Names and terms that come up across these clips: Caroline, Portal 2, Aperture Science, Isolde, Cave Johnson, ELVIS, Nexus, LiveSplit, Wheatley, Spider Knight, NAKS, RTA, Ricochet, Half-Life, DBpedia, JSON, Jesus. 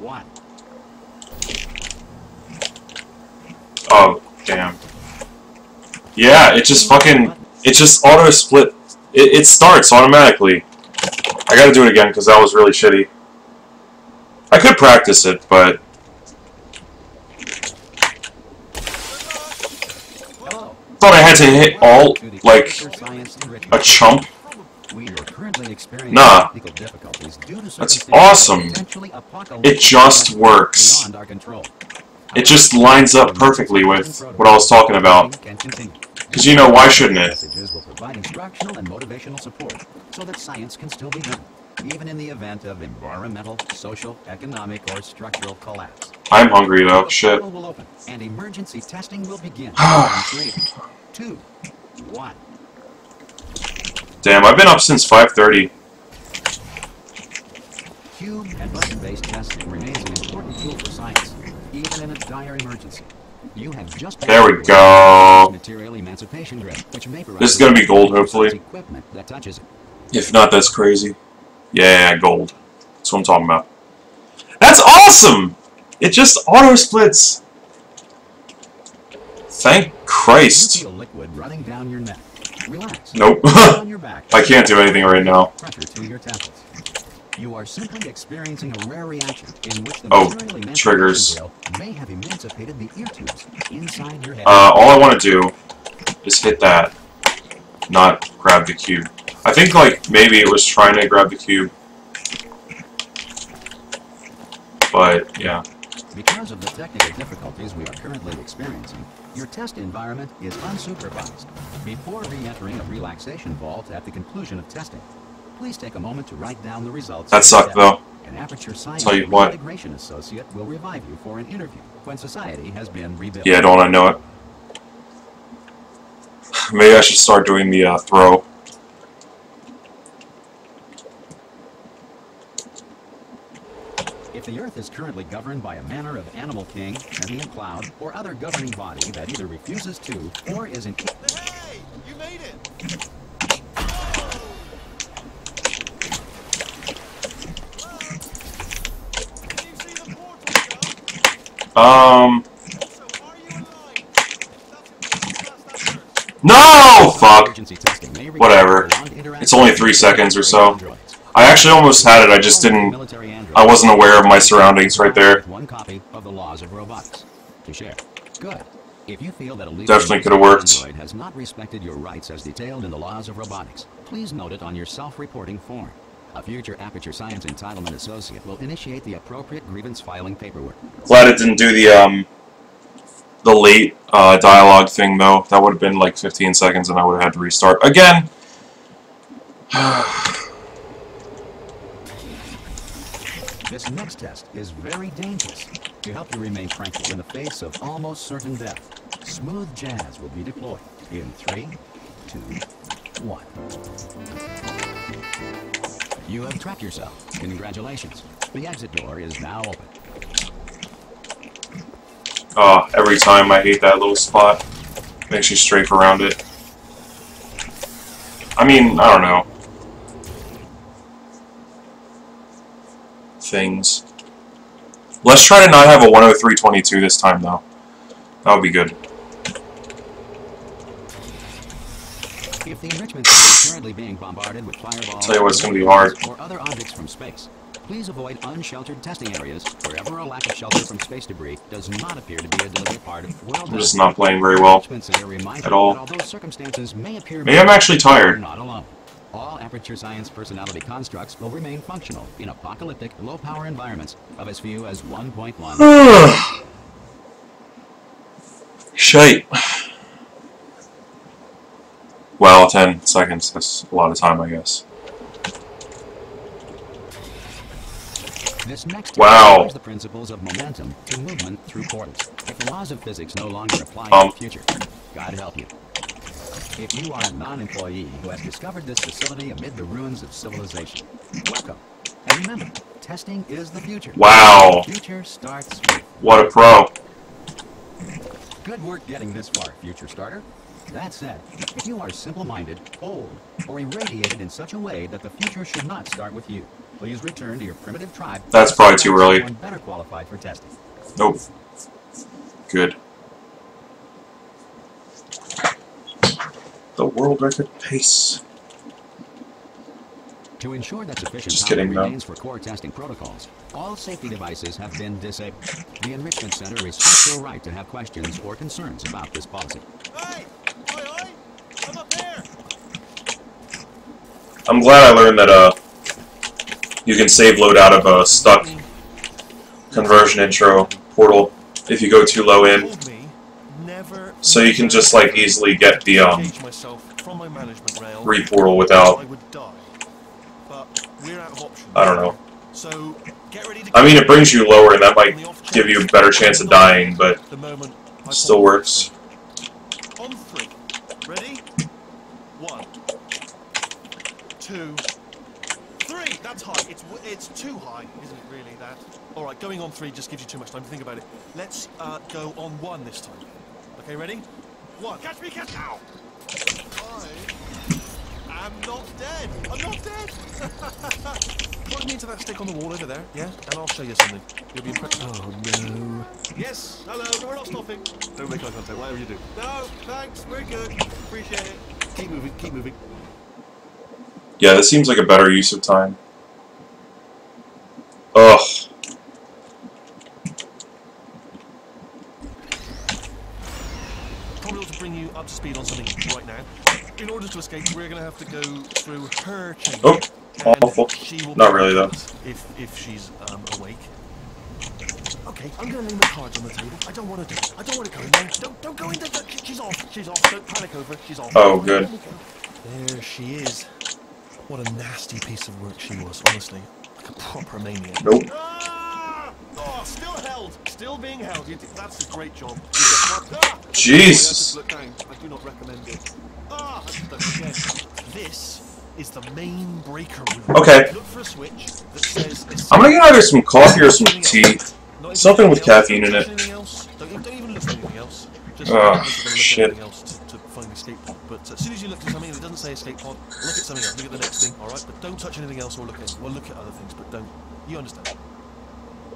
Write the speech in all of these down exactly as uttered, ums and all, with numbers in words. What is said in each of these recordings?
one. Oh, damn. Yeah, it just fucking... It just auto-split. It, it starts automatically. I gotta do it again, because that was really shitty. I could practice it, but... Thought I had to hit alt like a chump. Nah, that's awesome. It just works. It just lines up perfectly with what I was talking about. Because you know, why shouldn't it? So that science can still be done, even in the event of environmental, social, economic, or structural collapse. I'm hungry though, shit. Will open, and emergency testing will begin. Three, two, one. Damn, I've been up since five thirty. Cube and button-based testing remains an important tool for science, even in a dire emergency. You have just there we go. Material emancipation grid, which may provide this is gonna be gold, hopefully. Equipment that touches it. If not, that's crazy. Yeah, gold. That's what I'm talking about. That's awesome! It just auto-splits. Thank Christ. Nope. I can't do anything right now. Oh, triggers. Uh, all I want to do is hit that, not grab the cube. I think, like, maybe it was trying to grab the cube. But, yeah. Because of the technical difficulties we are currently experiencing, your test environment is unsupervised. Before re-entering a relaxation vault at the conclusion of testing, please take a moment to write down the results. That sucked, though. An Aperture Science Tell you what. Integration associate will revive you for an interview when society has been rebuilt. Yeah, don't I know it? Maybe I should start doing the uh, throw. If the Earth is currently governed by a manner of animal king, sentient cloud, or other governing body that either refuses to or isn't... Hey! You made it! Can you see the portal, yo? Um... No! Fuck! Whatever. It's only three seconds or so. I actually almost had it, I just didn't... I wasn't aware of my surroundings right there. Definitely could have worked. Has not respected your rights as detailed in the laws of robotics. Please note it on your self-reporting form. A future Aperture Science Entitlement Associate will initiate the appropriate grievance filing paperwork. Glad it didn't do the, um... the late, uh, dialogue thing, though. That would have been like fifteen seconds and I would have had to restart again. This next test is very dangerous. To help you remain tranquil in the face of almost certain death, smooth jazz will be deployed in three, two, one. You have trapped yourself. Congratulations. The exit door is now open. Oh, every time I hate that little spot. Makes you strafe around it. I mean, I don't know. Things. Let's try to not have a one oh three twenty-two this time, though. That would be good. If the enrichment is currently being bombarded with fireballs, tell you what, it's going to be hard. Or other objects from space, please avoid unsheltered testing areas wherever a lack of shelter from space debris does not appear to be a deliberate part of. Well, I'm just not playing very well at all. Maybe I'm actually tired. All Aperture Science personality constructs will remain functional in apocalyptic, low-power environments of as few as one point one. Shite. Well, ten seconds, that's a lot of time, I guess. This next wow. The principles of momentum to movement through portals. If the laws of physics no longer apply um. in the future, God help you. If you are a non-employee who has discovered this facility amid the ruins of civilization, welcome. And remember, testing is the future. Wow. The future starts with... What a pro. Good work getting this far, future starter. That said, if you are simple-minded, old, or irradiated in such a way that the future should not start with you, Please return to your primitive tribe. That's probably too early. Better qualified for testing. Nope. Good. The world record pace. To ensure that sufficient Just power kidding, remains though. for core testing protocols, all safety devices have been disabled. The Enrichment Center respects your right to have questions or concerns about this policy. Hey! Oi, oi! I'm up there! I'm glad I learned that uh, you can save loadout of a stuck conversion intro portal if you go too low in. So you can just like easily get the um, re-portal without... I don't know. I mean, it brings you lower, and that might give you a better chance of dying, but it still works. On three. Ready? One. Two. Three! That's high. It's, it's too high, isn't it, really, that? Alright, going on three just gives you too much time to think about it. Let's uh, go on one this time. Okay, ready? One. Catch me, catch me! Ow! I am not dead! I'm not dead! Plug me into that stick on the wall over there, yeah? And I'll show you something. You'll be impressed. Oh, no. Yes, hello, we're not stopping. Don't make eye contact, whatever you do. No, thanks, we're good. Appreciate it. Keep moving, keep moving. Yeah, this seems like a better use of time. Ugh. Probably ought to bring you up to speed on something right now. In order to escape, we're going to have to go through her chamber. Oh. Awful. Not really, though. If if she's um, awake. Okay, I'm gonna leave my cards on the table. I don't want to do it. I don't want to go in there. Don't don't go in there. She's off. She's off. Don't panic over it. She's off. Oh, good. There she is. What a nasty piece of work she was. Honestly, like a proper maniac. Nope. Ah! Oh, still held. Still being held. That's a great job. Ah! Jesus. Sorry, I, just looked down. I do not recommend it. Ah! This. Is the main breaker room. Okay. Look for a switch that says I'm gonna get either some coffee or some tea. Something with caffeine in it. Don't, don't even look at anything else. Just oh, shit. To, to find escape pod. But as soon as you look at something that doesn't say escape pod, look at something else. Look at the next thing, alright? But don't touch anything else or look at it. Well, look at other things, but don't. You understand.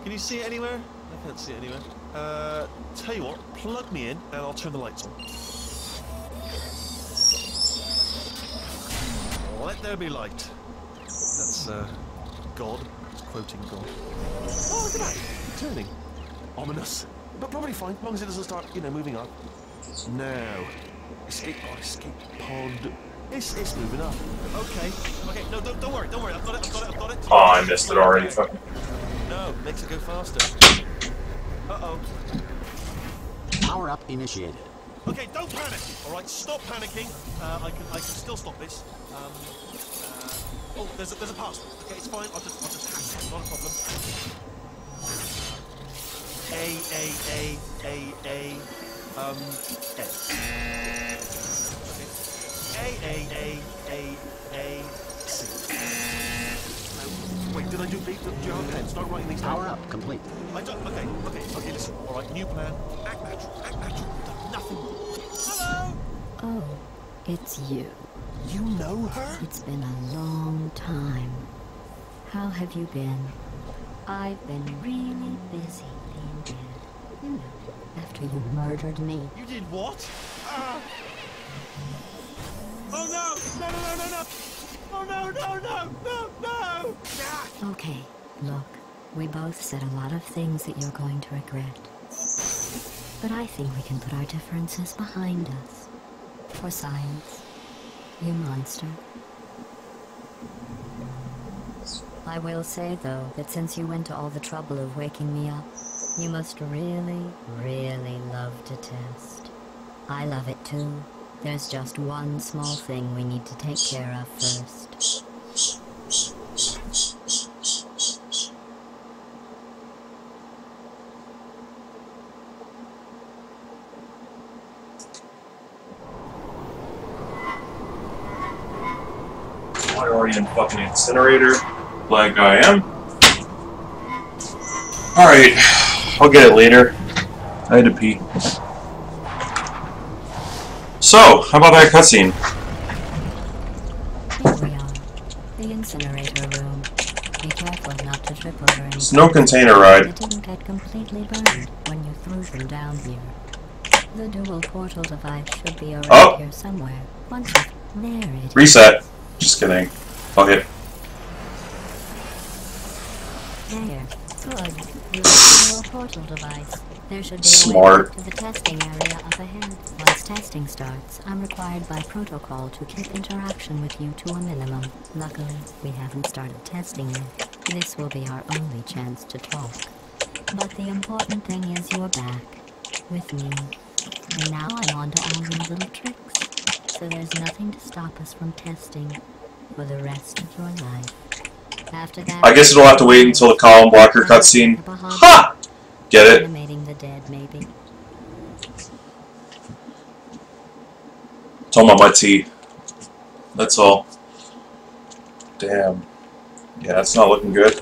Can you see it anywhere? I can't see it anywhere. Uh, tell you what, plug me in and I'll turn the lights on. Let there be light. That's uh, God. It's quoting God. Oh, look at that! Turning. Ominous. But probably fine, as long as it doesn't start, you know, moving up. No. Escape pod. Escape pod. It's, it's moving up. Okay. Okay. No, don't, don't worry. Don't worry. I've got it. I've got it. I've got it. Oh, I missed it already. Fucking. No, makes it go faster. Uh oh. Power up initiated. Okay, don't panic. All right, stop panicking. Uh, I can, I can still stop this. Um, uh, oh, there's a, there's a pass. Okay, it's fine. I'll just, I'll just hack it. Not a problem. A A A A A um S. Okay. A A A A A C. No. Wait, did I do B? Do you have a pen? Start writing these down. Power up, complete. I don't. Okay, okay, okay. Listen. All right, new plan. Act natural. Act natural. Done nothing. Hello. Oh, it's you. You know her? It's been a long time. How have you been? I've been really busy being dead. You know, after you murdered me. You did what? Uh... Oh no! No, no, no, no, no! Oh no, no, no, no, no! Ah. Okay, look. We both said a lot of things that you're going to regret. But I think we can put our differences behind us. For science. You monster. I will say, though, that since you went to all the trouble of waking me up, you must really, really love to test. I love it, too. There's just one small thing we need to take care of first. And fucking incinerator, like I am. Alright, I'll get it later. I had to pee. So, how about that cutscene? Here we are, the incinerator room. Be careful not to trip over anything. Snow container ride. It didn't get completely burned when you threw them down here. The dual portal device should be around oh. here somewhere. Once there it is. Reset. Just kidding. Fuck it. There. Good. The dual portal device. There should be Smart. a way to the testing area up ahead. Once testing starts, I'm required by protocol to keep interaction with you to a minimum. Luckily, we haven't started testing yet. This will be our only chance to talk. But the important thing is you're back. With me. And now I'm on to all these little tricks. So there's nothing to stop us from testing for the rest of your life. After that, I guess it'll have to wait until the column blocker cutscene. Ha! Get it? Animating the dead, maybe. It's all my wet tea. That's all. Damn. Yeah, it's not looking good.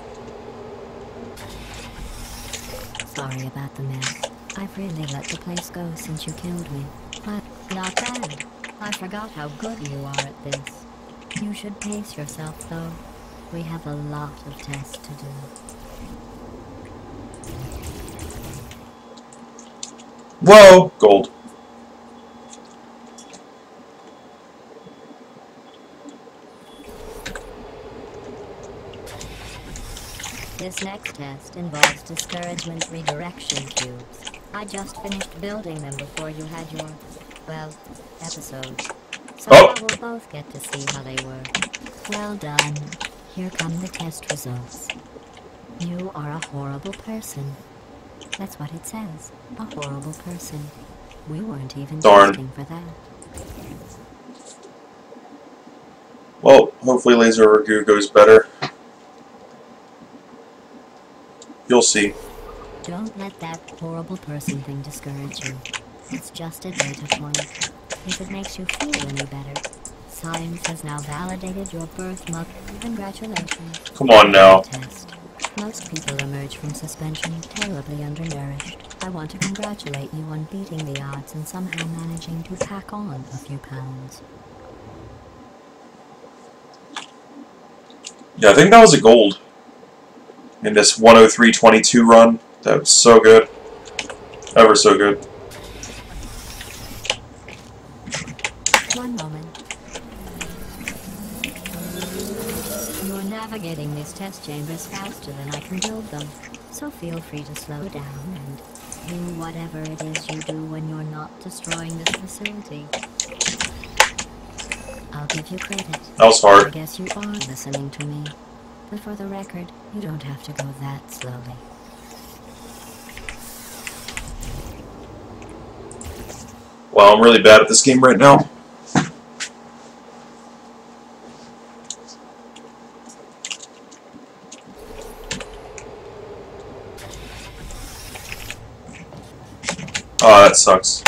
Sorry about the mess. I've really let the place go since you killed me. But not bad. I forgot how good you are at this. You should pace yourself, though. We have a lot of tests to do. Whoa! Gold. This next test involves discouragement redirection cubes. I just finished building them before you had your, well, episode. So oh. we'll both get to see how they work. Well done. Here come the test results. You are a horrible person. That's what it says. A horrible person. We weren't even testing for that. Well, hopefully Laser Ragu goes better. You'll see. Don't let that horrible person thing discourage you. It's just a data point. If it makes you feel any better, science has now validated your birth mother. Congratulations. Come on now. Test. Most people emerge from suspension terribly undernourished. I want to congratulate you on beating the odds and somehow managing to pack on a few pounds. Yeah, I think that was a gold in this one oh three twenty-two run. That was so good. Ever so good. One moment. You're navigating these test chambers faster than I can build them, so feel free to slow down and do whatever it is you do when you're not destroying this facility. I'll give you credit. That was hard. I guess you are listening to me. But for the record, you don't have to go that slowly. Well, I'm really bad at this game right now. Oh, that sucks.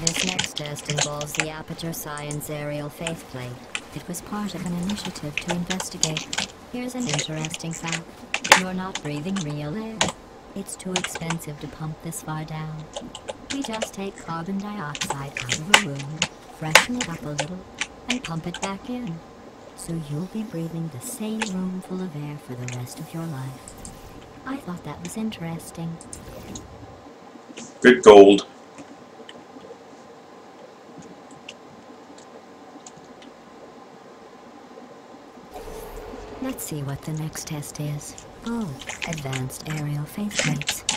This next test involves the Aperture Science aerial faceplate. It was part of an initiative to investigate. Here's an interesting fact. You're not breathing real air. It's too expensive to pump this far down. We just take carbon dioxide out of a room, freshen it up a little, and pump it back in. So you'll be breathing the same room full of air for the rest of your life. I thought that was interesting. Good gold. Let's see what the next test is. Oh, advanced aerial faceplates.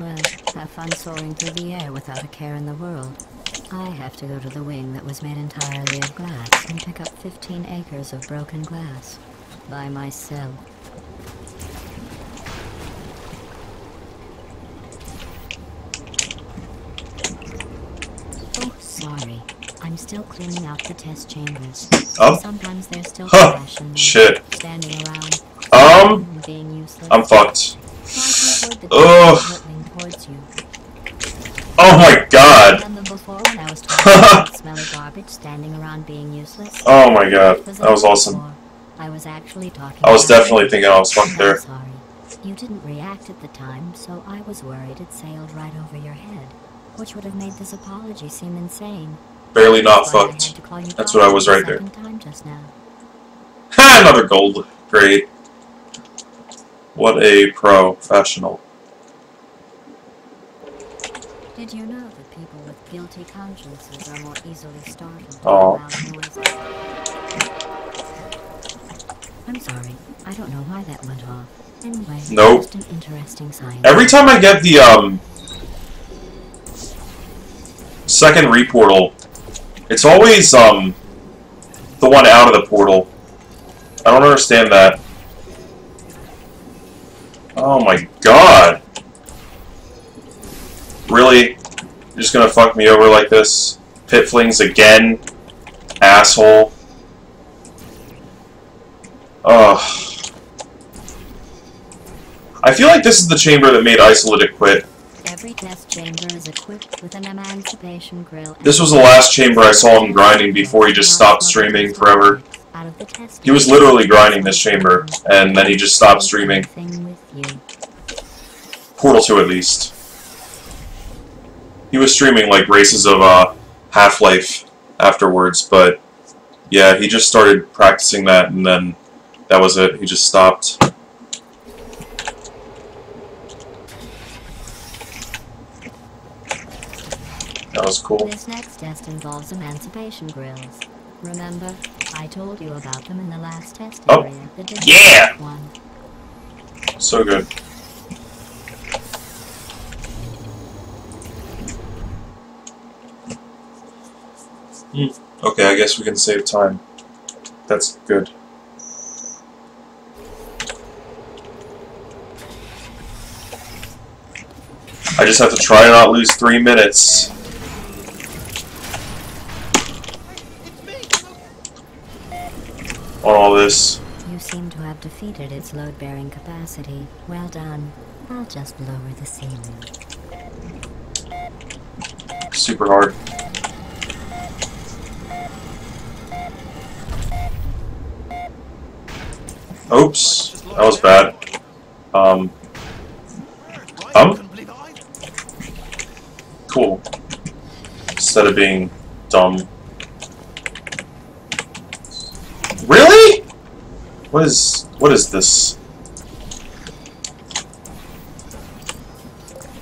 Well, have fun soaring through the air without a care in the world. I have to go to the wing that was made entirely of glass and pick up fifteen acres of broken glass. By myself. Sorry, I'm still cleaning out the test chambers. Oh. Sometimes they're still huh. Shit. Standing around. Um. Being I'm fucked. Ugh. Oh my god. Oh my god. That was awesome. I was actually talking. I was definitely thinking I was fucked there. Sorry. You didn't react at the time, so I was worried it sailed right over your head, which would have made this apology seem insane. Barely not fucked. That's what I was right there. Time just now. Ha! Another gold grade. What a professional. Did you know that people with guilty consciences are more easily startled? Oh. I'm sorry. I don't know why that went off. Anyway, nope. Just an interesting sign. Every time I get the um second reportal, it's always um the one out of the portal. I don't understand that. Oh my god. Really? You're just gonna fuck me over like this? Pitflings again? Asshole. Ugh. I feel like this is the chamber that made Isolde quit. Every test chamber is equipped with an emancipation grill. This was the last chamber I saw him grinding before he just stopped streaming forever. He was literally grinding this chamber, and then he just stopped streaming. Portal two at least. He was streaming like races of uh, Half-Life afterwards, but yeah, he just started practicing that, and then that was it. He just stopped. That was cool. This next test involves emancipation grills. Remember, I told you about them in the last test oh. area. The yeah! One. So good. Mm. Okay, I guess we can save time. That's good. I just have to try and not lose three minutes. On all this. You seem to have defeated its load-bearing capacity. Well done. I'll just lower the ceiling. Super hard. Oops, that was bad. Um. Um. Cool. Instead of being dumb. Really? What is what is this?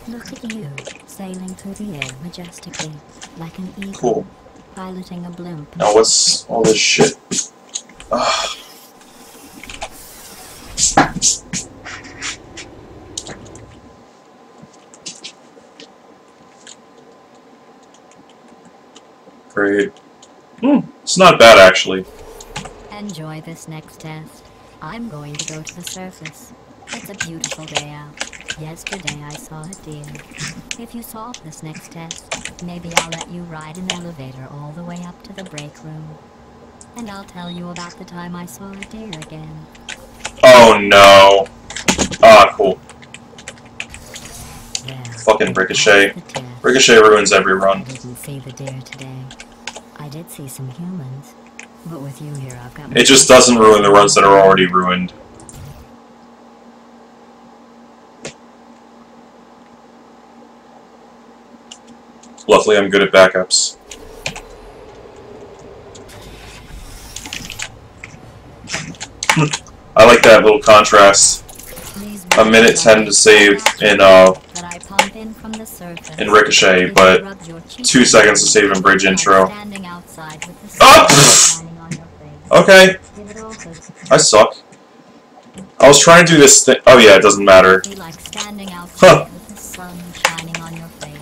Look at you, sailing through the air majestically, like an eagle, cool. Piloting a blimp. Now what's all this shit? Ugh. Great. Hmm, it's not bad actually. Enjoy this next test. I'm going to go to the surface. It's a beautiful day out. Yesterday I saw a deer. If you solve this next test, maybe I'll let you ride an elevator all the way up to the break room. And I'll tell you about the time I saw a deer again. Oh no. Ah, cool. Well, fucking Ricochet. Ricochet ruins every run. I didn't see the deer today. I did see some humans. But with you here, I've got it just doesn't ruin the runs that are already ruined. Luckily, I'm good at backups. I like that little contrast. A minute ten to save in uh in Ricochet, but two seconds to save in Bridge Intro. Oh! Okay. I suck. I was trying to do this thing. Oh yeah, it doesn't matter. Huh.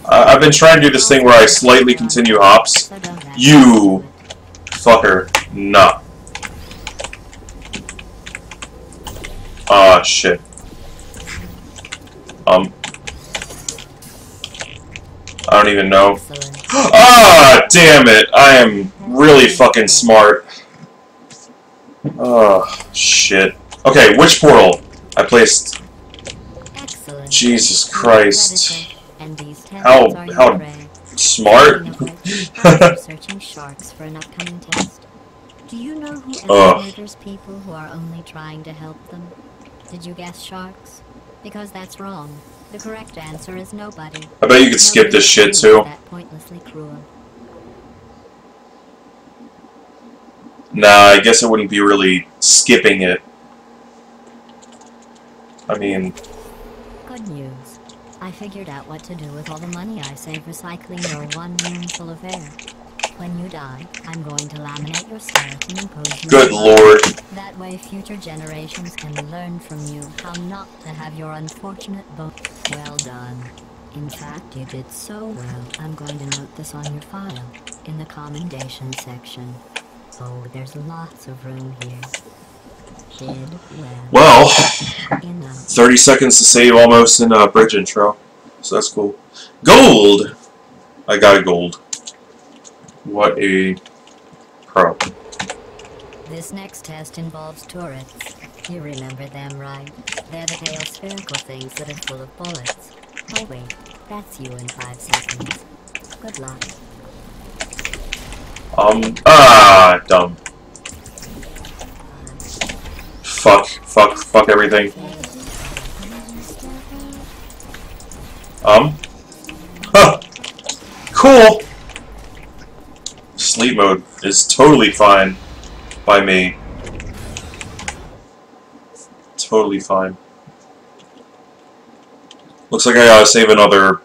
I I've been trying to do this thing where I slightly continue hops. You fucker. Nah. Ah, shit. Um. I don't even know. Ah, damn it. I am really fucking smart. Oh, shit. Okay, which portal? I placed... Excellent. Jesus Christ. How... how... smart? Do you know who elevators people who are only trying to help them? Did you guess sharks? Because that's wrong. The correct answer is nobody. I bet you could skip this shit too. That pointlessly cruel. Nah, I guess I wouldn't be really skipping it. I mean... Good news. I figured out what to do with all the money I save recycling your one room full of air. When you die, I'm going to laminate your skeleton and pose you. Good lord. That way future generations can learn from you how not to have your unfortunate bone. Well done. In fact, you did so well, I'm going to note this on your file, in the commendation section. Oh, there's lots of room here. Did well. Well, thirty seconds to save almost in a bridge intro, so that's cool. Gold! I got a gold. What a pro. This next test involves turrets. You remember them, right? They're the pale spherical things that are full of bullets. Oh wait, that's you in five seconds. Good luck. Um, ah, dumb. Fuck, fuck, fuck everything. Um. Huh. Cool! Sleep mode is totally fine by me. Totally fine. Looks like I gotta save another...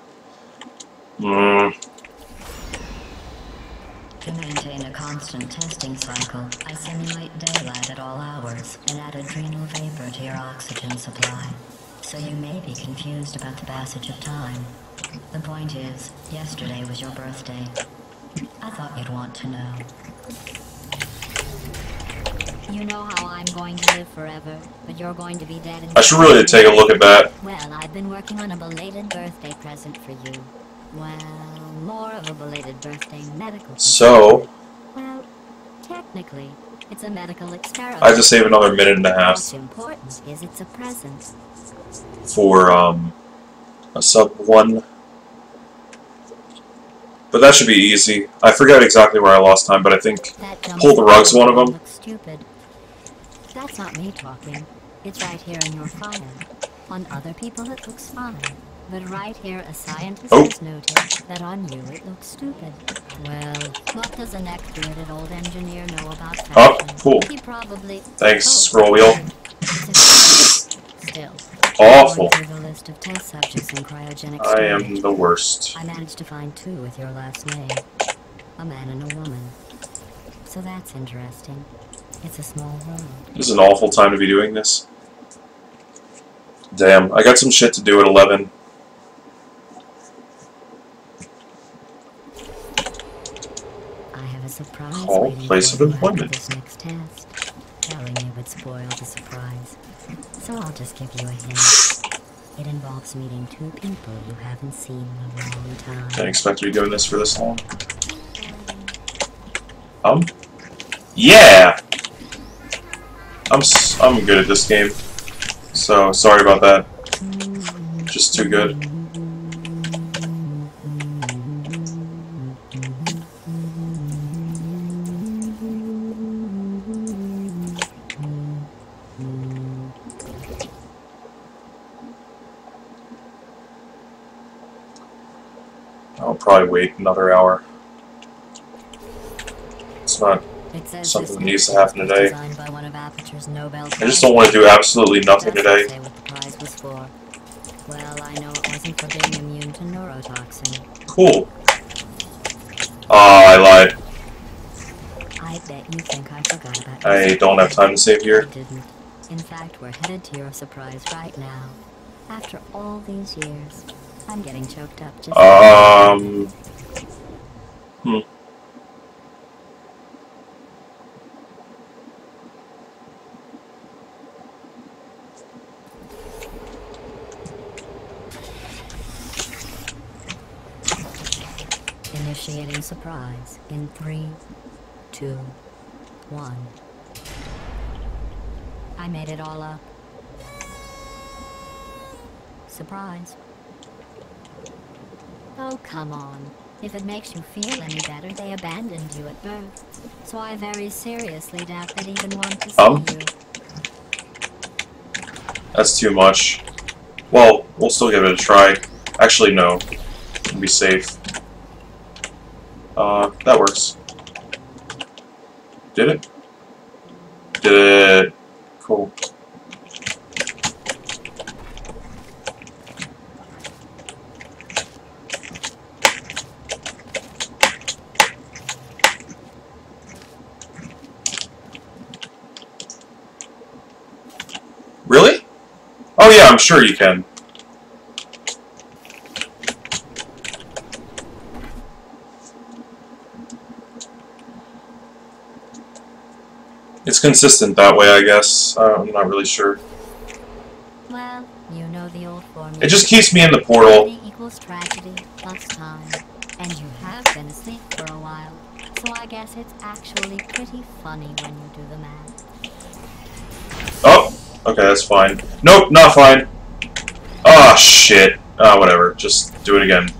Mm. To maintain a constant testing cycle, I simulate daylight at all hours and add adrenal vapor to your oxygen supply. So you may be confused about the passage of time. The point is, yesterday was your birthday. I thought you'd want to know. You know how I'm going to live forever, but you're going to be dead in... I should really take a look at that. Well, I've been working on a belated birthday present for you. Well, more of a belated birthday medical... So... Well, technically, it's a medical experiment. I have to save another minute and a half. What's important is it's a present. For, um... a sub one... But that should be easy. I forgot exactly where I lost time, but I think pull the rug's one of them. Looks stupid. That's not me talking. It's right here in your file. On other people it looks fine, but right here a scientist oh. has noted that on you it looks stupid. Well, what does a neck-bearded old engineer know about fashion? Oh, cool. He probably... Thanks, oh, scroll wheel. Still. Awful. I am the worst. I managed to find two with your last name. A man and a woman. So that's interesting. It's a small world. This is an awful time to be doing this. Damn, I got some shit to do at eleven. I have a surprise. Call place of employment. This next test. Telling you would spoil the surprise. So I'll just give you a hint. It involves meeting two people you haven't seen in a long time. Didn't expect to be doing this for this long. Um. Yeah. I'm s I'm good at this game. So sorry about that. Just too good. Probably wait another hour. It's not it something that needs to happen today. I just don't want to do absolutely nothing today. Cool. Ah, I lied. I bet you think I forgot about you. I don't have time to save here. In fact, we're headed to your surprise right now. After all these years. I'm getting choked up. Just um. Hmm. Initiating surprise in three, two, one. I made it all up. Surprise. Oh, come on. If it makes you feel any better, they abandoned you at birth. So I very seriously doubt they'd even want to see um, you. That's too much. Well, we'll still give it a try. Actually, no. Be safe. Uh, that works. Did it? the... Cool. Really? Oh yeah, I'm sure you can. It's consistent that way, I guess. I'm not really sure. Well, you know the old formula. It just keeps me in the portal. Equals tragedy plus time. And you have been asleep for a while, so I guess it's actually pretty funny when you do the math. Oh, okay, that's fine. Nope, not fine. Ah, shit. Ah, whatever. Just do it again.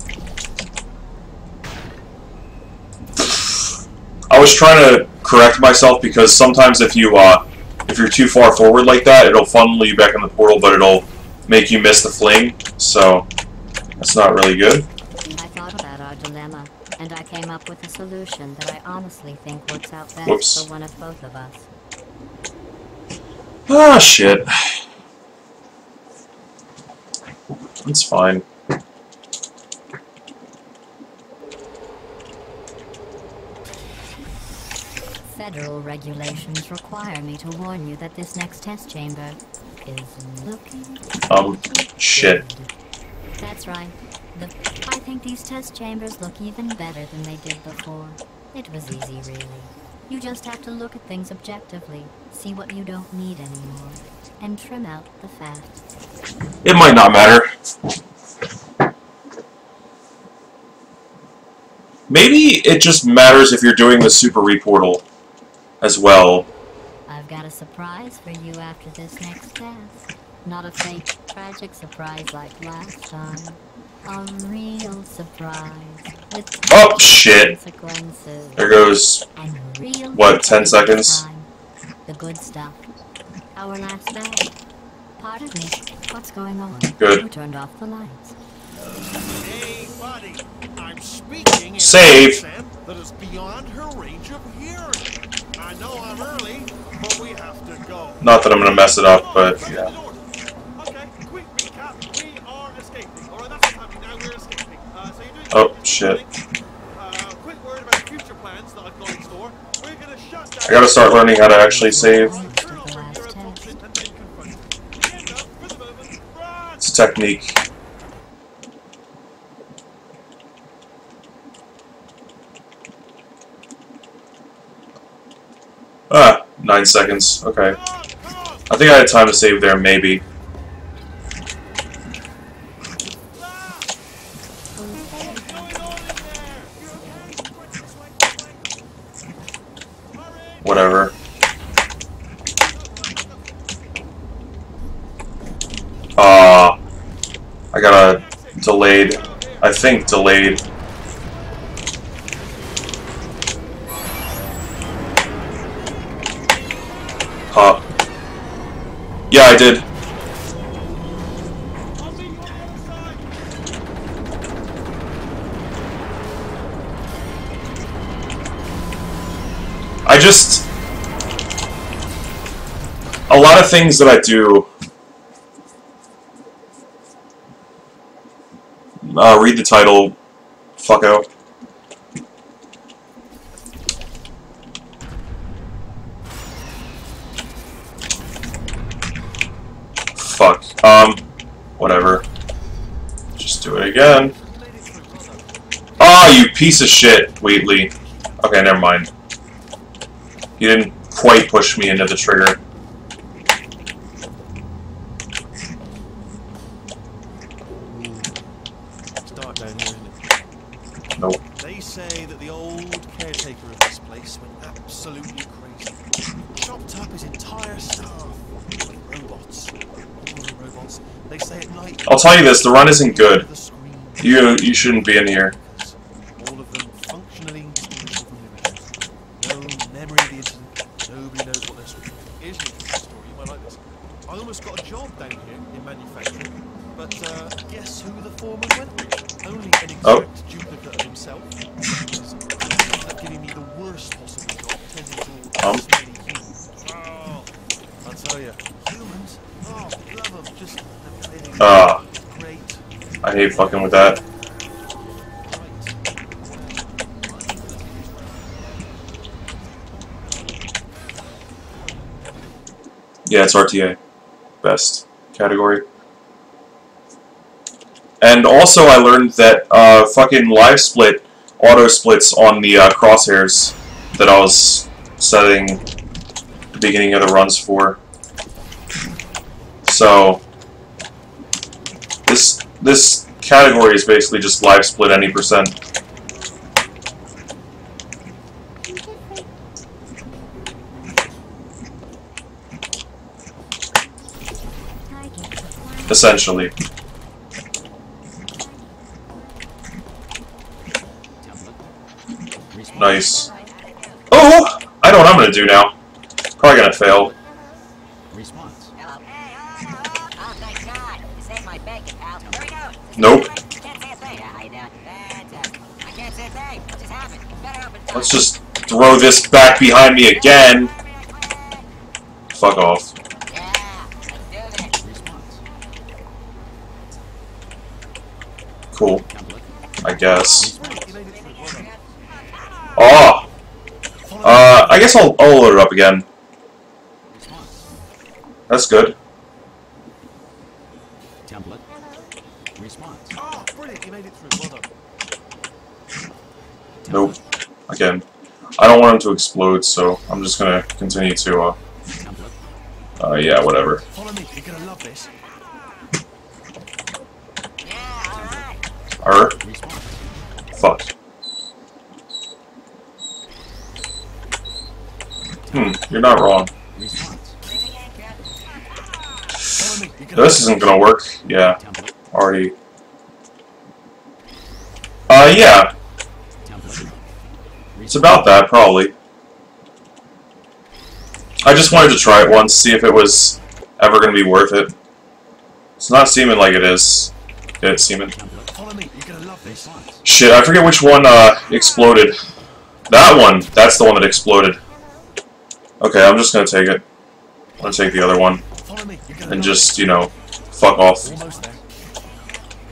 I was trying to correct myself because sometimes if you uh, if you're too far forward like that, it'll funnel you back in the portal, but it'll make you miss the fling. So that's not really good. I thought about our dilemma, and I came up with a solution that I honestly think works out best Whoops. for one of both of us. Ah, shit. That's fine. Federal regulations require me to warn you that this next test chamber is looking... Um, shit. That's right. The, I think these test chambers look even better than they did before. It was easy, really. You just have to look at things objectively, see what you don't need anymore, and trim out the fat. It might not matter. Maybe it just matters if you're doing the Super Reportal as well. I've got a surprise for you after this next test. Not a fake, tragic surprise like last time. A real surprise. With oh shit! There goes what? Ten seconds. Time. The good stuff. Our last bag. Pardon me. What's going on? Good. Who turned off the lights? Hey, buddy. I'm speaking in Save. an accent that is beyond her range of hearing. I know I'm early, but we have to go. Not that I'm gonna mess it up, but yeah. Okay, quick recap. We are escaping. Alright, that's what's happening now. We're escaping. Uh, so you're doing Oh shit. Uh, quick word about future plans that I've got in store. We're gonna shut down. I gotta start learning how to actually save. It's a technique. Ah, nine seconds. Okay. I think I had time to save there, maybe. Whatever. Ah, uh, I got a delayed. I think delayed. Huh. Yeah, I did. I just... A lot of things that I do... Uh, read the title, fucko. Fuck. Um, whatever. Just do it again. Ah, you piece of shit, Wheatley. Okay, never mind. You didn't quite push me into the trigger. It's dark down here, isn't it? Nope. They say that the old caretaker of this place went absolutely crazy. Chopped up his entire staff. Robots. They say at night, I'll tell you this, the run isn't good. You you shouldn't be in here. All of them functionally indistinguishable. No memory of the incident. Nobody knows what this is. Isn't the story? You might like this. I almost got a job down here in manufacturing, but uh, guess who the foreman went with? Only an exact oh. duplicate himself. Giving me the worst possible job, tending to all um. tell you. Humans, oh, love them. Just ah, I hate fucking with that. Yeah, it's R T A. Best category. And also I learned that uh, fucking LiveSplit auto-splits on the uh, crosshairs that I was setting the beginning of the runs for. So, this this category is basically just LiveSplit any percent. Essentially. Nice. Oh! I know what I'm gonna do now. Probably gonna fail. Response. Nope. Let's just throw this back behind me again. Fuck off. Cool. I guess. Oh! Uh, I guess I'll, I'll load it up again. That's good. Template. Response. Oh, brilliant, you made it through. Well done. Nope. Again. I don't want him to explode, so I'm just gonna continue to, uh... Uh, yeah, whatever. Follow me, you're gonna love this. Er. Fuck. Hmm, you're not wrong. This isn't gonna work. Yeah, already. Uh, yeah. It's about that, probably. I just wanted to try it once, see if it was ever gonna be worth it. It's not seeming like it is. It's seeming. Shit, I forget which one uh, exploded. That one! That's the one that exploded. Okay, I'm just gonna take it. I'm gonna take the other one. And just, you know, fuck off.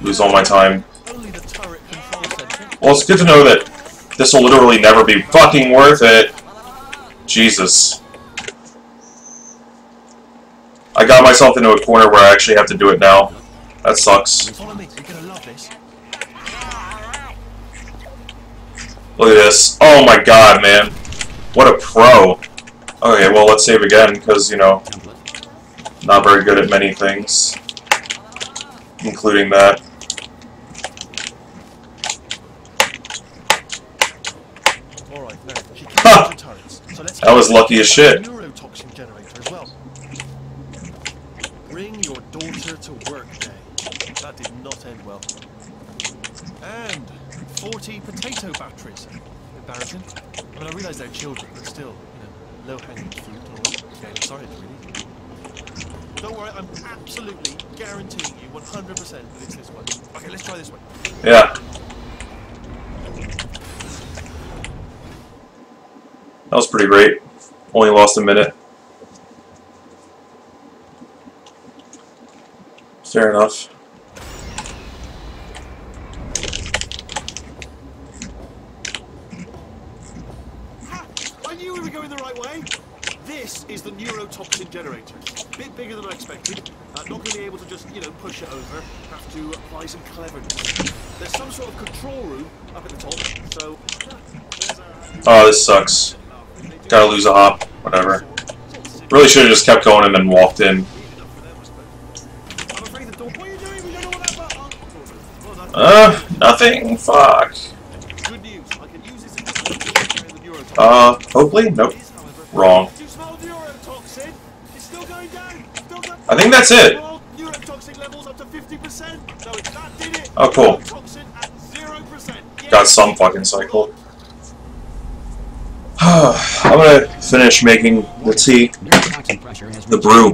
Lose all my time. Well, it's good to know that this will literally never be fucking worth it. Jesus. I got myself into a corner where I actually have to do it now. That sucks. Look at this. Oh my god, man. What a pro. Okay, well, let's save again, because, you know, not very good at many things, including that. Ha! That was lucky as shit. Bring your daughter to work day. That did not end well. And forty potato batteries. Embarrassing. I mean, I realize they're children, but still. Low-hanging fruit, or okay, I'm sorry, really. Don't worry, I'm absolutely guaranteeing you one hundred percent that it's this one. Okay, let's try this one. Yeah. That was pretty great. Only lost a minute. Fair enough. Is the neurotoxin generator. A bit bigger than I expected. Uh, not going to be able to just, you know, push it over. Have to apply some cleverness. There's some sort of control room up at the top, so... Oh, this sucks. Gotta lose a hop. Whatever. Really should have just kept going and then walked in. Uh, nothing. Fuck. Uh, hopefully? Nope. Wrong. I think that's it. Oh, cool. Got some fucking cycle. I'm gonna finish making the tea. The brew.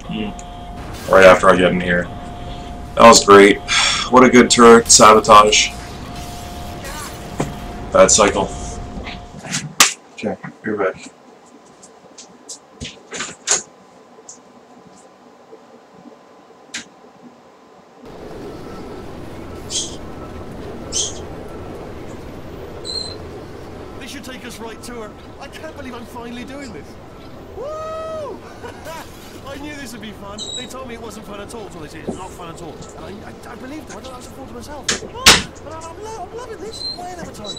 Mm. Right after I get in here. That was great. What a good turret. Sabotage. Bad cycle. Okay, you're back. us right to her. I can't believe I'm finally doing this. Woo! I knew this would be fun. They told me it wasn't fun at all. So they said it's not fun at all. And I, I, I believed them. I don't have to fool to myself. Oh, but I'm, I'm, lo I'm loving this. Why another time?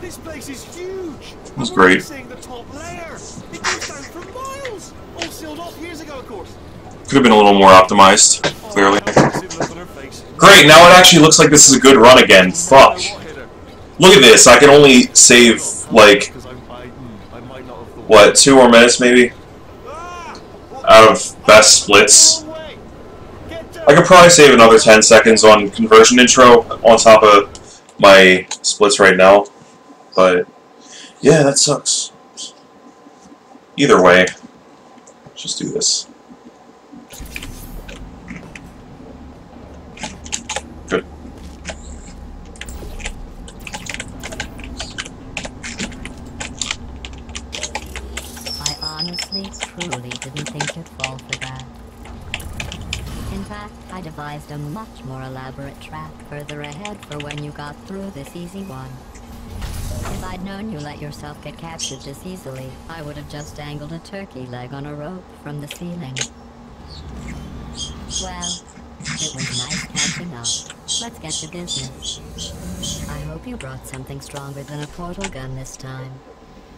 This place is huge. That's I'm great. Seeing the top layer. It goes down for miles. All sealed off years ago, of course. Could have been a little more optimized, clearly. Great, now it actually looks like this is a good run again. Fuck. Look at this, I can only save, like, what, two more minutes, maybe? Out of best splits. I could probably save another ten seconds on conversion intro on top of my splits right now. But, yeah, that sucks. Either way, let's just do this. Honestly, truly didn't think you'd fall for that. In fact, I devised a much more elaborate trap further ahead for when you got through this easy one. If I'd known you let yourself get captured this easily, I would have just dangled a turkey leg on a rope from the ceiling. Well, it was nice catching up. Let's get to business. I hope you brought something stronger than a portal gun this time.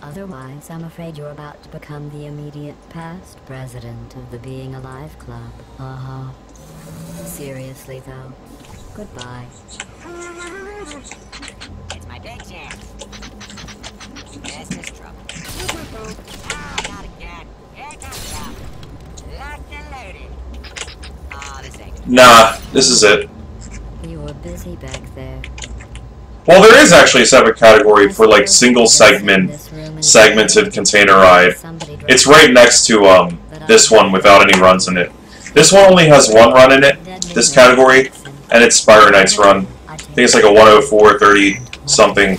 Otherwise, I'm afraid you're about to become the immediate past president of the Being Alive Club. Uh-huh. Seriously, though. Goodbye. It's my big chance. This is trouble. Ah, not again. Here comes out. Locked and loaded. Ah, this ain't. Nah, this is it. You were busy back there. Well, there is actually a separate category for, like, single segment, segmented containerized. It's right next to um, this one without any runs in it. This one only has one run in it, this category, and it's Spider Knight's run. I think it's like a one oh four thirty something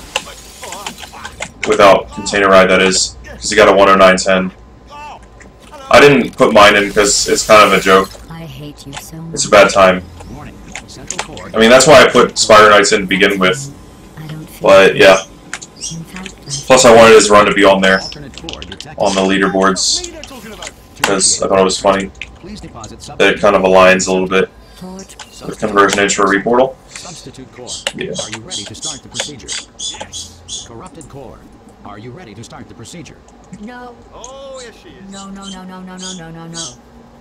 without containerized, that is, because you got a one oh nine ten. I didn't put mine in because it's kind of a joke. It's a bad time. I mean, that's why I put Spider Knight's in to begin with. But, yeah. Plus, I wanted his run to be on there, on the leaderboards, because I thought it was funny that it kind of aligns a little bit with conversion intro reportal. Yeah. Are you ready to start the procedure? Yes. Corrupted core. Are you ready to start the procedure? No. Oh, yes, she is. No, no, no, no, no, no, no, no, no.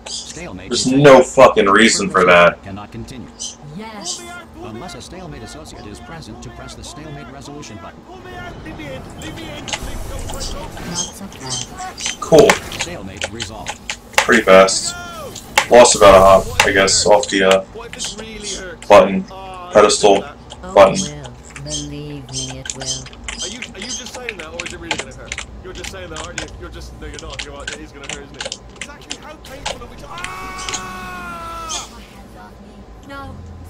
Stalemate. There's no fucking reason for that. Cannot continue. Yes. Unless a stalemate associate is present to press the stalemate resolution button. Cool. Stalemate resolved. Pretty fast. Lost about a hop, I guess, off the uh, button pedestal button. Believe me, it will. Are you, are you just saying that, or is it really going to hurt? You're just saying that, aren't you? You're just... No, you're not. You're right. It is going to hurt, isn't it? It's actually how painful that we... Ah! My hands off me. No.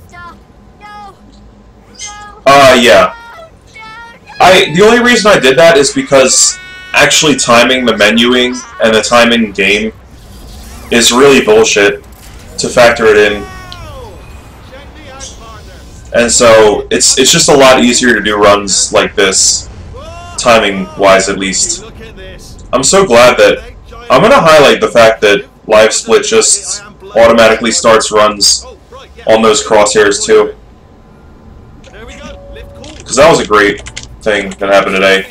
Stop. No. No. Uh, yeah. No, no, no. I... The only reason I did that is because actually timing the menuing and the timing game is really bullshit to factor it in. And so it's it's just a lot easier to do runs like this, timing wise at least. I'm so glad that I'm gonna highlight the fact that LiveSplit just automatically starts runs on those crosshairs too, because that was a great thing that happened today.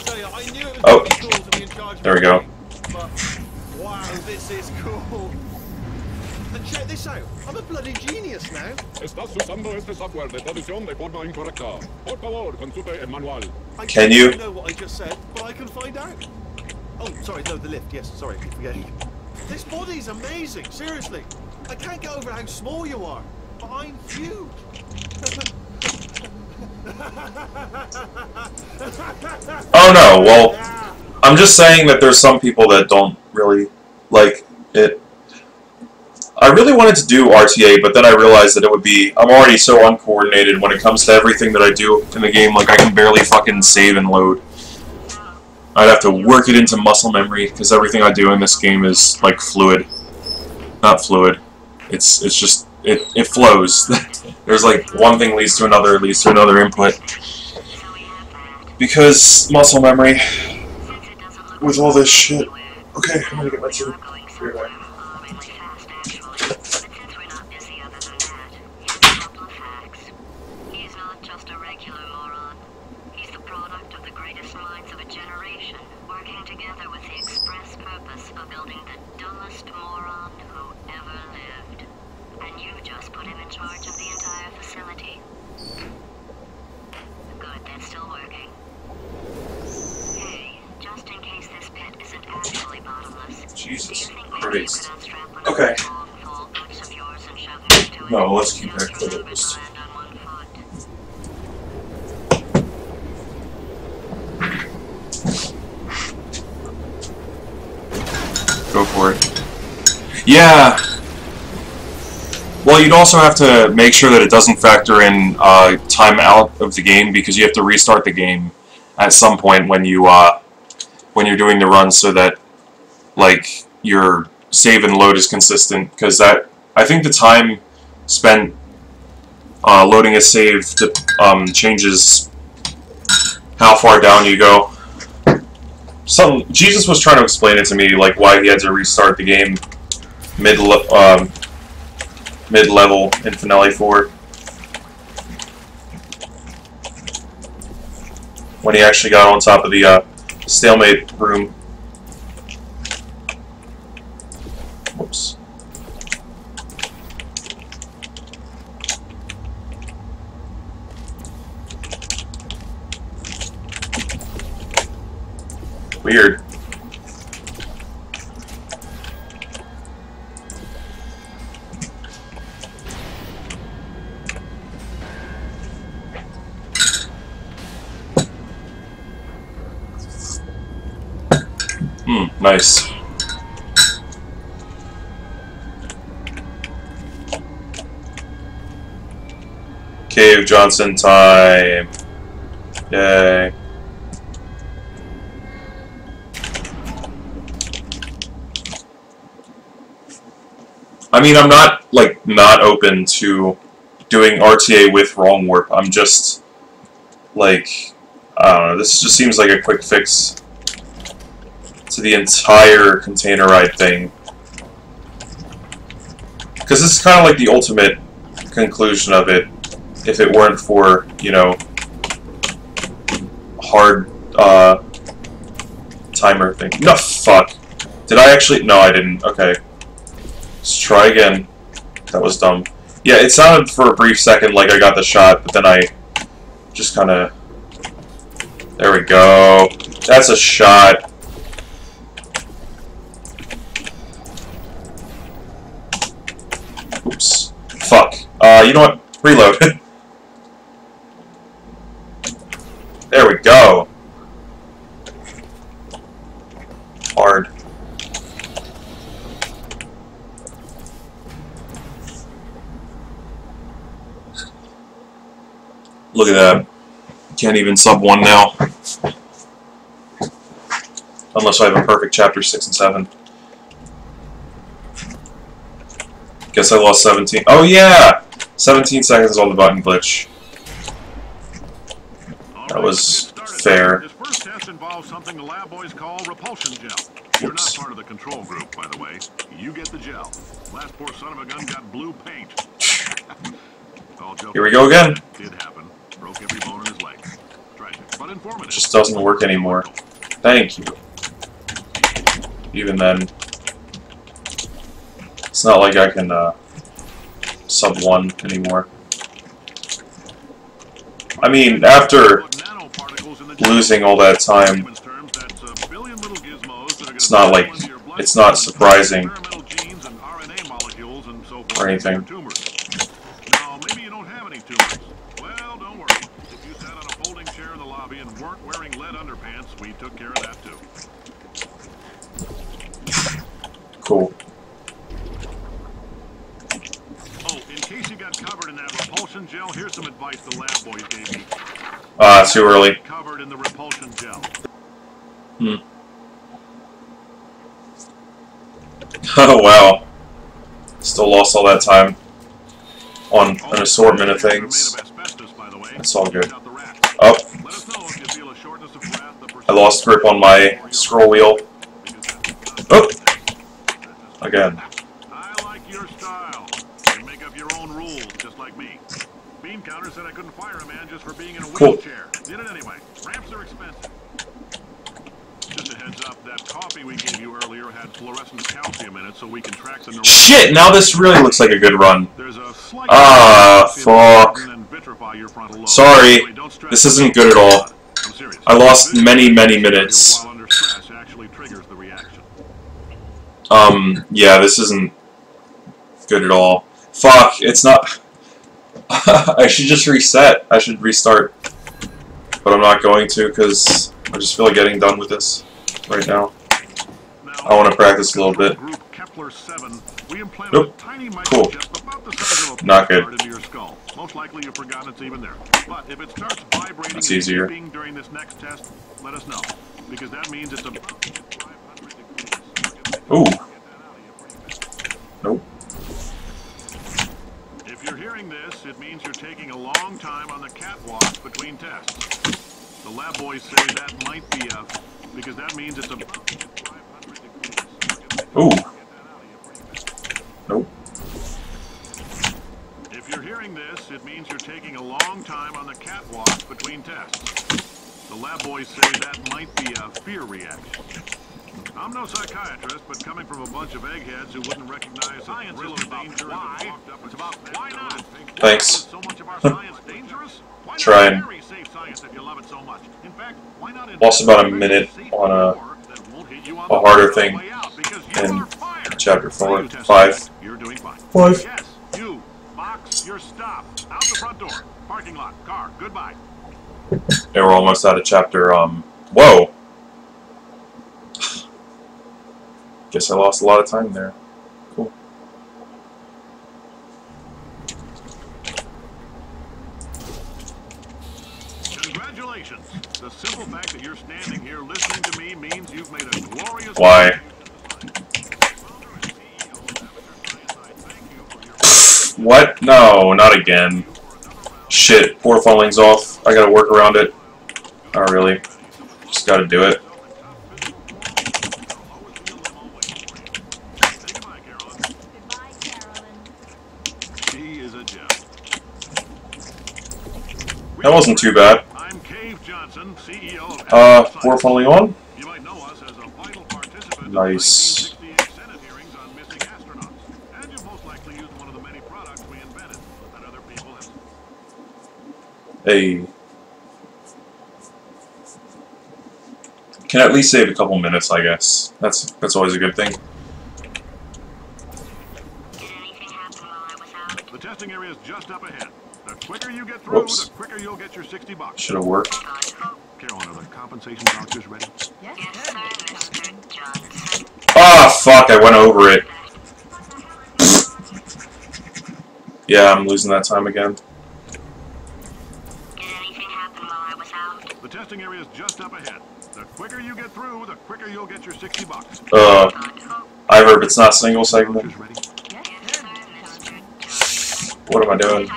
Oh, there we go. Can you? Oh, sorry, no, the lift. Yes, sorry, keep forgetting. This body's amazing, seriously. I can't get over how small you are, but I'm huge. Oh no, well, I'm just saying that there's some people that don't really like it. I really wanted to do R T A, but then I realized that it would be... I'm already so uncoordinated when it comes to everything that I do in the game. Like, I can barely fucking save and load. I'd have to work it into muscle memory, because everything I do in this game is, like, fluid. Not fluid. It's it's just... it, it flows. There's like one thing leads to another, leads to another input. Because muscle memory with all this shit. Okay, I'm gonna get my turn. Be right back. Jesus Christ. Okay. No, let's keep that closed. Go for it. Yeah! Well, you'd also have to make sure that it doesn't factor in uh, time out of the game, because you have to restart the game at some point when, you, uh, when you're doing the run, so that like your save and load is consistent, because that I think the time spent uh, loading a save um, changes how far down you go. Some Jesus was trying to explain it to me, like why he had to restart the game mid le um, mid level in Finale four when he actually got on top of the uh, stalemate room. Whoops. Weird. Hmm, nice. Cave Johnson time. Yay. I mean, I'm not, like, not open to doing R T A with ROM warp. I'm just, like, I don't know. This just seems like a quick fix to the entire container ride thing. Because this is kind of like the ultimate conclusion of it. If it weren't for, you know, hard uh, timer thing. No, fuck. Did I actually? No, I didn't. Okay. Let's try again. That was dumb. Yeah, it sounded for a brief second like I got the shot, but then I just kind of... There we go. That's a shot. Oops. Fuck. Uh, you know what? Reload. There we go. Hard. Look at that. Can't even sub one now. Unless I have a perfect chapter six and seven. Guess I lost seventeen. Oh yeah! seventeen seconds on the button glitch. That was fair. This first test involves something the lab boys call repulsion gel. You're not part of the control group, by the way. You get the gel. Last poor son of a gun got blue paint. Here we go again. Did happen. Broke every bone in his leg. Tragic, but informative. It just doesn't work anymore. Thank you. Even then, it's not like I can uh, sub one anymore. I mean, after losing all that time, it's not like it's not surprising or anything. Now, maybe you don't have any tumors. Well, don't worry. If you sat on a folding chair in the lobby and weren't wearing lead underpants, we took care of that too. Cool. Covered in that repulsion gel, here's some advice the lab boys gave me. Ah, uh, too early. Covered in the repulsion gel. Hmm. Oh wow. Still lost all that time. on an assortment of things. It's all good. Oh. I lost grip on my scroll wheel. Oh! Again. I like your style. You make up your own rules, just like me. Beam counter said I couldn't fire a man just for being in a wheelchair. Did it anyway. Ramps are expensive. Just a heads up, that coffee we gave you earlier had fluorescent calcium in it, so we can track the... Shit, now this really looks like a good run. Ah, fuck. Sorry, this isn't good at all. I lost many, many minutes. Um, yeah, this isn't good at all. Fuck, it's not... I should just reset. I should restart. But I'm not going to, because I just feel like getting done with this right now. I want to practice a little bit. Nope. Cool. Not good. Most likely you've forgotten it's even there. But if it starts vibrating it's easier during this next test, let us know. Because that means it's about five hundred degrees. Ooh. Nope. If you're hearing this, it means you're taking a long time on the catwalk between tests. The lab boys say that might be a because that means it's about five hundred degrees. Ooh. Nope. If you're hearing this, it means you're taking a long time on the catwalk between tests. The lab boys say that might be a fear reaction. I'm no psychiatrist, but coming from a bunch of eggheads who wouldn't recognize science is dangerous, why? It's about why not? Thanks. So much of our science dangerous? Why trying. Very safe science if you love it so much. In fact, why not lost about a minute on a a harder thing in chapter four, five. You're doing fine. Five. Yes, you, box, you're stopped. Out the front door. Parking lot, car, goodbye. They were almost out of chapter, um, whoa. Guess I lost a lot of time there. Cool. Congratulations. The simple fact that you're standing here listening to me means you've made a glorious... Why? What? No, not again. Shit, poor falling's off. I gotta work around it. Not really. Just gotta do it. That wasn't too bad. I'm Cave Johnson, C E O of uh, poor falling on? You might know us as a vital participant. Nice. Hey. Can at least save a couple minutes, I guess. That's that's always a good thing. The testing area is just up ahead. The quicker you get through, whoops, the quicker you'll get your sixty bucks. Should have worked. Caroline, are the compensation doctors ready? Yes, sir. Ah, fuck! I went over it. Yeah, I'm losing that time again. The testing area is just up ahead. The quicker you get through, the quicker you'll get your sixty bucks. Uh, iVerb, it's not single segment. What am I doing?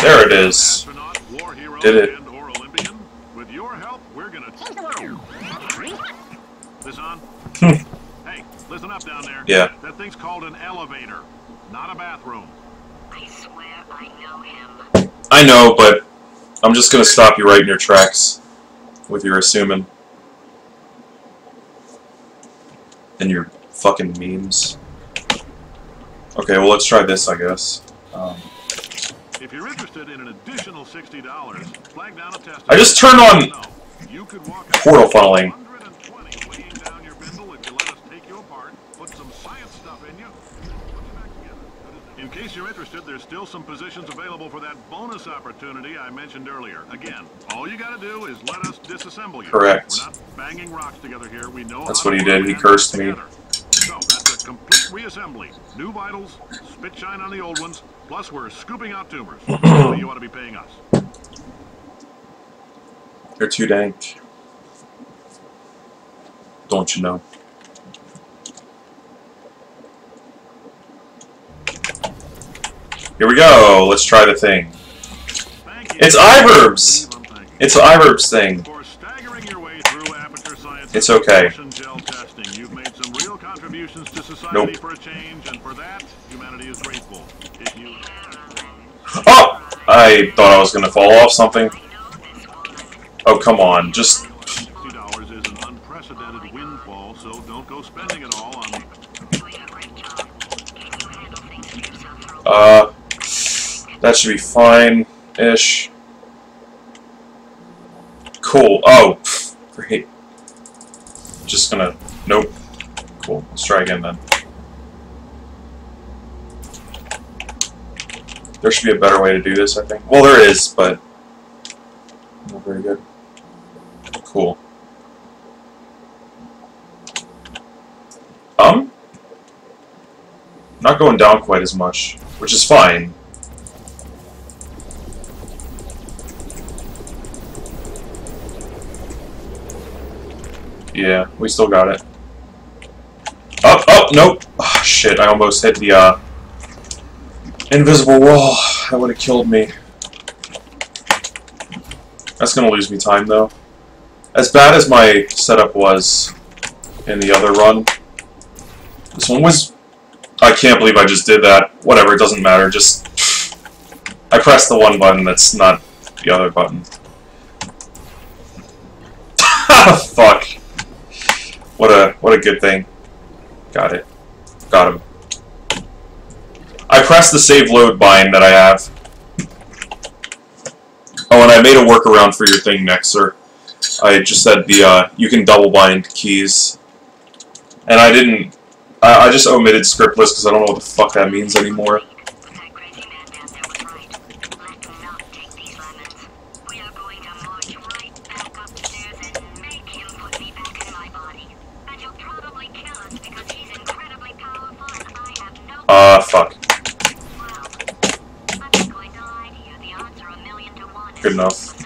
There it is. Did it. With your help, we're gonna this on? Hey, listen up down there. Yeah. That thing's called an elevator, not a bathroom. I swear I know him. I know, but I'm just going to stop you right in your tracks with your assuming and your fucking memes. Okay, well, let's try this, I guess. Um, if you're interested in an additional sixty dollars, flag down a test. I just turned on portal funneling. In case you're interested, there's still some positions available for that bonus opportunity I mentioned earlier. Again, all you gotta do is let us disassemble you. Correct. We're not banging rocks together here. We know that's what he did. He cursed me. So that's a complete reassembly. New vitals, spit shine on the old ones, plus we're scooping out tumors. So you ought to be paying us. You're too dank. Don't you know? Here we go. Let's try the thing. It's iverbs. It's an iverbs thing. It's okay. Nope. Oh! I thought I was gonna fall off something. Oh, come on. Just. sixty dollars is an unprecedented windfall, so don't go spending it all on. Uh, that should be fine-ish. Cool. Oh, pff, great. Just gonna. Nope. Cool. Let's try again then. There should be a better way to do this, I think. Well, there is, but not very good. Cool. Um? Not going down quite as much, which is fine. Yeah, we still got it. Up, up, nope. Oh, shit, I almost hit the uh, invisible wall. That would have killed me. That's going to lose me time, though. As bad as my setup was in the other run, this one was... I can't believe I just did that. Whatever, it doesn't matter. Just... I pressed the one button that's not the other button. Fuck. What a what a good thing. Got it. Got him. I pressed the save load bind that I have. Oh, and I made a workaround for your thing, Nexus. I just said the uh, you can double bind keys, and I didn't. I, I just omitted script list because I don't know what the fuck that means anymore. Ah, uh, fuck. Good enough.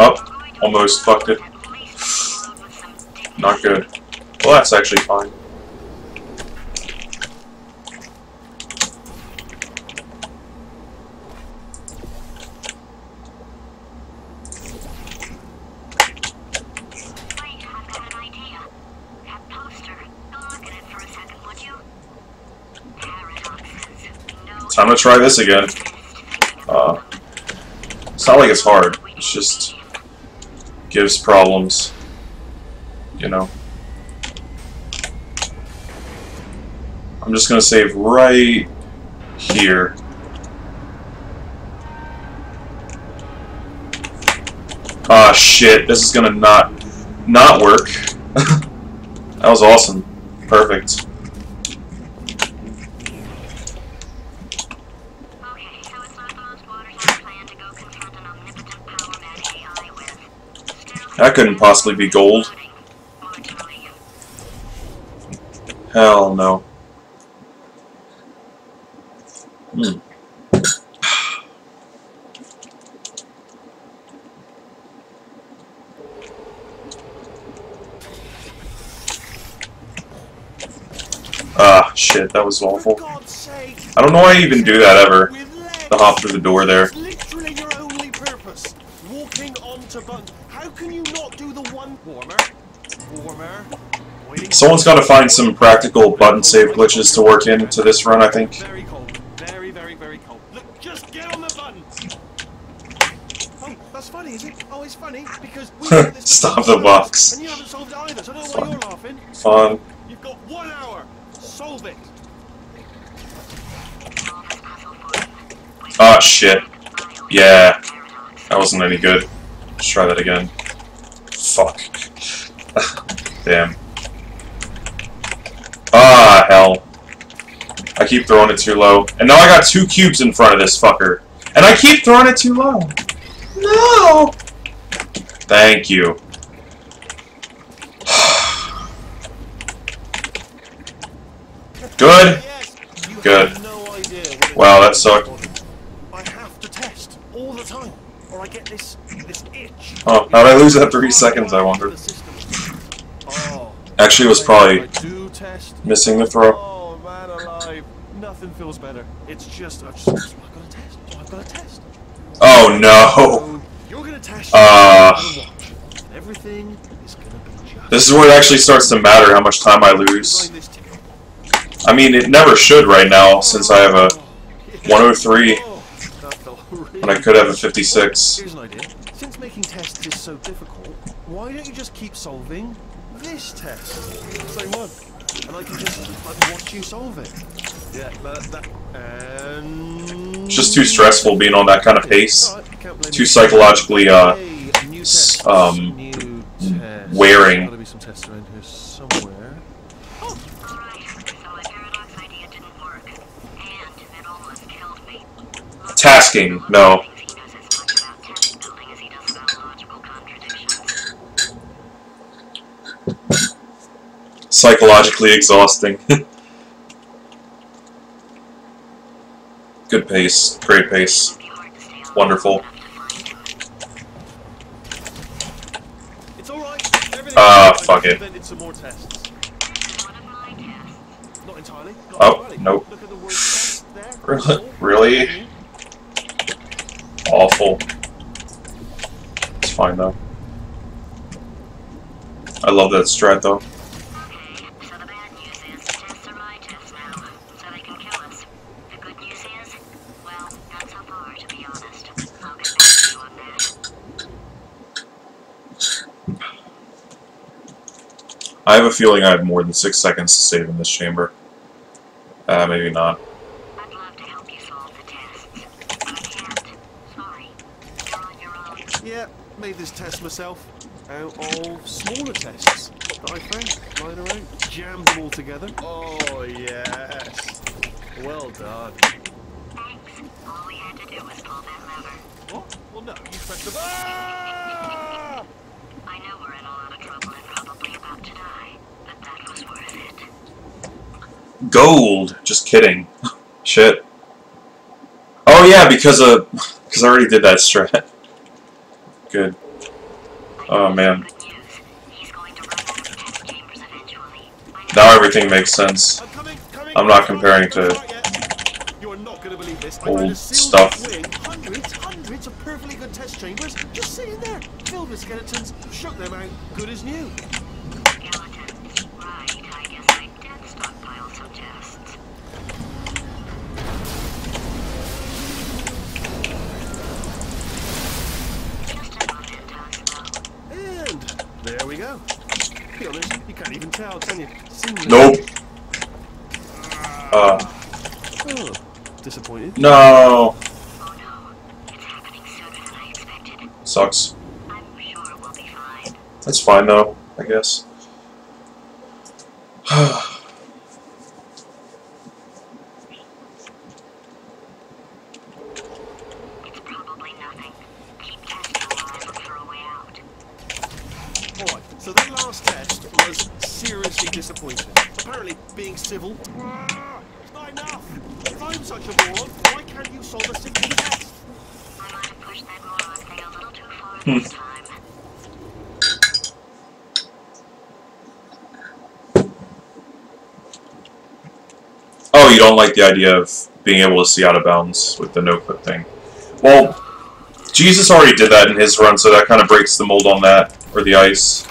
Up. Almost fucked it. Not good. Well, that's actually fine. I'm gonna try this again. Uh, it's not like it's hard. It just gives problems, you know. I'm just gonna save right here. Ah, shit! This is gonna not not work. That was awesome. Perfect. That couldn't possibly be gold. Hell no. Hmm. Ah, shit, that was awful. I don't know why I even do that ever. The hop through the door there. Someone's got to find some practical button save glitches to work into this run, I think. Very cold. Very, very, very cold. Look, just get on the button. Oh, that's funny, is it? Oh, it's funny because we stop the box. And you haven't solved it either, so I don't know why you're laughing. Fun. You've got one hour. Solve it. Ah, shit. Yeah. That wasn't any good. Let's try that again. Fuck. Damn. Ah, hell. I keep throwing it too low. And now I got two cubes in front of this fucker. And I keep throwing it too low. No! Thank you. Good. Good. Wow, that sucked. Oh, how'd I lose that three seconds, I wonder? Actually, it was probably missing the throw. Oh, man alive. feels better. It's just I've got a test. I've got a test. Oh no. You're gonna test. Uh. Everything is gonna be just. This is where it actually starts to matter how much time I lose. I mean, it never should right now since I have a one oh three when I could have a fifty-six. Here's an idea. Since making tests is so difficult, why don't you just keep solving this test? Same one. And I can just like, watch you solve it. Yeah, that, that, and... It's just too stressful being on that kind of pace. Too psychologically, uh, um, wearing. There's gotta be some tests around here somewhere. Oh. Tasking, no. Psychologically exhausting. Good pace, great pace, wonderful. Ah, uh, fuck it. Oh, nope. Really? Awful. It's fine though. I love that strat though. I have a feeling I have more than six seconds to save in this chamber. Uh, maybe not. I'd love to help you solve the test. I can't. Sorry. You're on your own. Yeah, made this test myself out of smaller tests that I found lying around. Jammed them all together. Oh, yes. Well done. Thanks. All we had to do was pull that lever. What? Well, no. You pressed the button. I know we're in a lot of trouble and probably about to die, but that was worth it. Gold! Just kidding. Shit. Oh yeah, because of... because I already did that strat. Good. Oh man. Now everything makes sense. I'm not comparing to old stuff. Hundreds of perfectly good test chambers just sitting there. Filled with skeletons, shook them out, good as new. Skeletons, right, I guess I did stockpile some chests. Just a moment, Taco. And there we go. To be honest, you can't even tell, can you? Seamless. Nope. Uh. Oh, disappointed. No. Oh no, it's happening sooner than I expected. Sucks. That's fine though, I guess. It's probably nothing. Keep testing while I look for a way out. Alright, so that last test was seriously disappointing. Apparently, being civil. Ah, it's not enough! If I'm such a moron, why can't you solve a simple test? I might have pushed that moron thing a little too far this time. Oh, you don't like the idea of being able to see out of bounds with the no-clip thing. Well, Jesus already did that in his run, so that kind of breaks the mold on that, or the ice.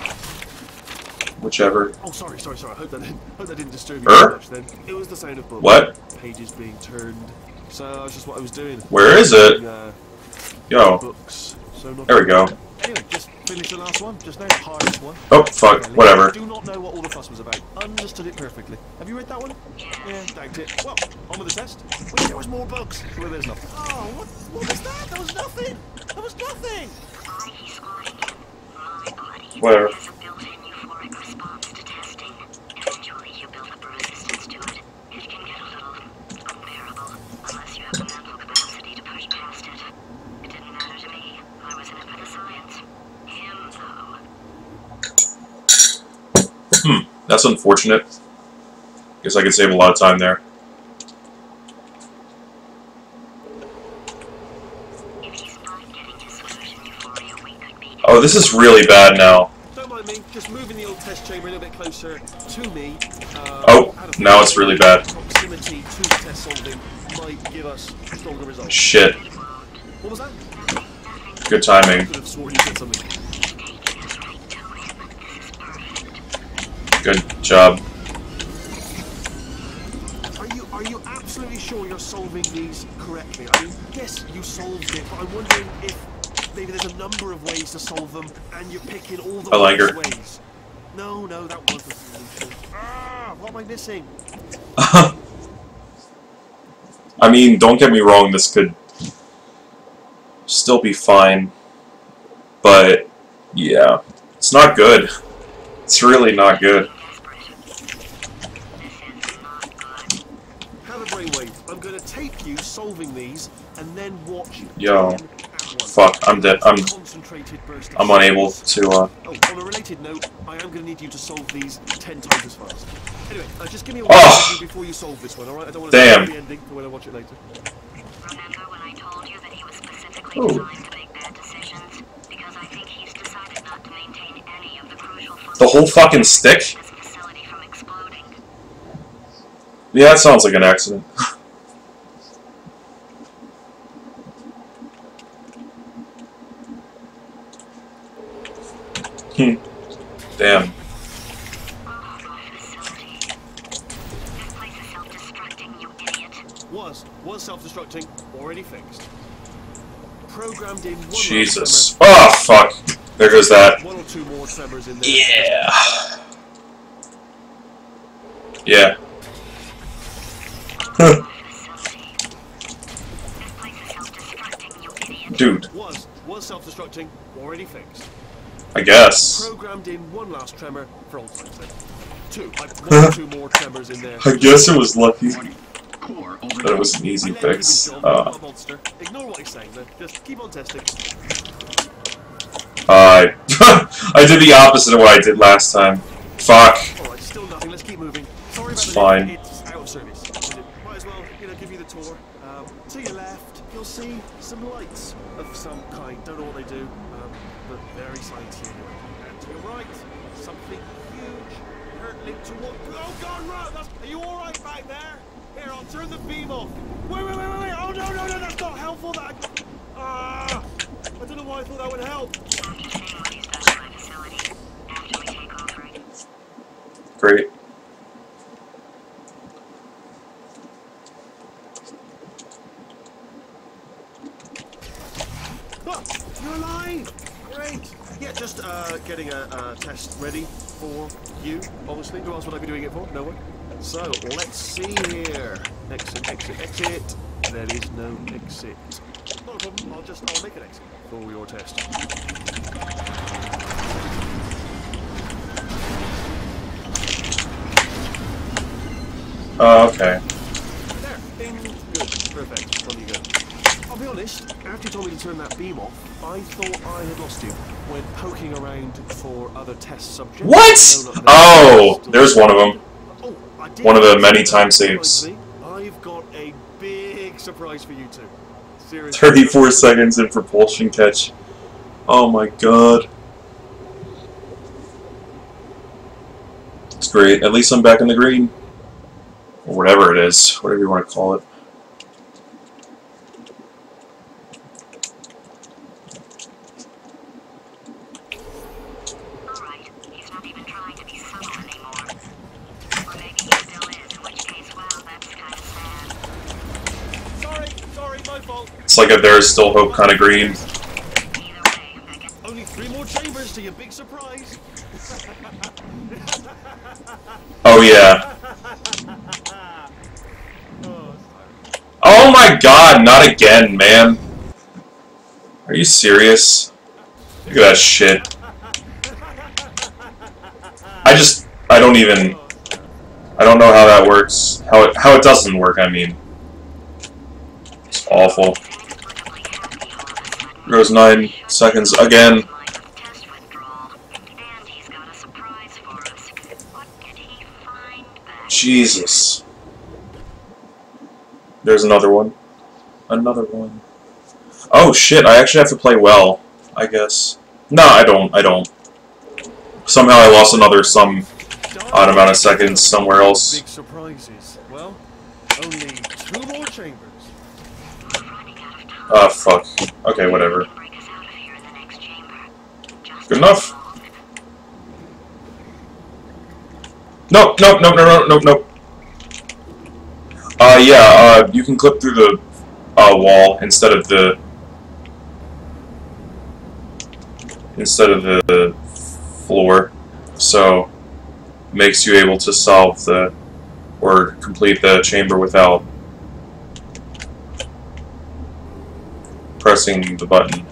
Whichever. Oh, sorry, sorry, sorry. I hope that didn't, hope that didn't disturb you er? much then. It was the sound of books. What? Pages being turned. So that's just what I was doing. Where is it? Uh, Yo. Books, so there we go. Anyway, just finish the last one. Just now, the hardest one. Oh, fuck. Okay, whatever. I do not know what all the fuss was about. Understood it perfectly. Have you read that one? Yeah, thanked it. Well, on with the test. Wait, there was more bugs. Well, there's nothing. Oh, what, what was that? There was nothing. There was nothing. Whatever. Hmm, that's unfortunate. Guess I could save a lot of time there. Oh, this is really bad now. I mean, just moving the old test chamber a little bit closer to me. Uh, oh, now it's really bad. Proximity to test solving might give us stronger results. Shit. What was that? Good timing. I could have sworn you said something. Good job. Are you are you absolutely sure you're solving these correctly? I mean, yes, you solved it, but I'm wondering if maybe there's a number of ways to solve them, and you're picking all the right ways. No, no, that wasn't the solution. Ah, what am I missing? I mean, don't get me wrong. This could still be fine, but yeah, it's not good. It's really not good. Have a brainwave. I'm gonna take you solving these and then watch. Yo, fuck! I'm dead. I'm. I'm unable to. Uh... Oh, on a related note, I am gonna need you to solve these ten times as fast. Anyway, uh, just give me a warning before you solve this one, all right? I don't want to damn. The ending when I watch it later. Remember when I told you that he was specifically designed to make bad decisions because I think he's decided not to maintain any of the crucial functions. The whole fucking stick? Yeah, that sounds like an accident. Hmm. Damn. That place is self-destructing, you idiot. Was was self-destructing, already fixed. Programmed in one. Jesus. Oh fuck. There goes that. One or two more tremors in there. Yeah. Yeah. Huh. Dude. Was was self-destructing, already fixed. I guess. Programmed in one last tremor for all time's sake. Two, like two more tremors in there. I guess it was lucky that it was an easy fix. Uh, Ignore what he's saying, just keep on testing. I I did the opposite of what I did last time. Fuck. Alright, still nothing. Let's keep moving. Sorry about that. It's out of service. Might as well, you know, give you the tour. Um, to your left, you'll see some lights of some kind. Don't know what they do, um, but very scientific. And to your right, something huge, currently towards. Oh God, run! That's... Are you all right back there? Here, I'll turn the beam off. Wait, wait, wait, wait, wait! Oh no, no, no, that's not helpful. That. Ah! Uh, I don't know why I thought that would help. Great. Just uh, getting a uh, test ready for you, obviously. Who else would I be doing it for? No one. So, let's see here. Exit, exit, exit. There is no exit. Not a problem. I'll just I'll make an exit for your test. Oh, okay. There. Bing. Good. Perfect. On you go. I'll be honest, after you told me to turn that beam off, I thought I had lost you. When poking around for other test subjects. What? Oh, there's one of them. One of the many time saves. I've got a big surprise for you two. Seriously. thirty-four seconds in propulsion catch. Oh my god. It's great. At least I'm back in the green. Or whatever it is. Whatever you want to call it. It's like if there's still hope, kind of green. Only three more chambers to your big surprise. Oh yeah. Oh my god, not again, man. Are you serious? Look at that shit. I just, I don't even, I don't know how that works. How it, how it doesn't work, I mean. It's awful. Goes nine seconds again. Jesus. There's another one. Another one. Oh shit, I actually have to play well, I guess. No, I don't, I don't. Somehow I lost another some odd amount of seconds somewhere else. Big surprises. Well, only two more chambers. Ah, fuck. Okay, whatever. Good enough. Nope, nope, nope, nope, nope, nope. Uh, yeah, uh, you can clip through the uh, wall instead of the instead of the floor, so makes you able to solve the or complete the chamber without pressing the button,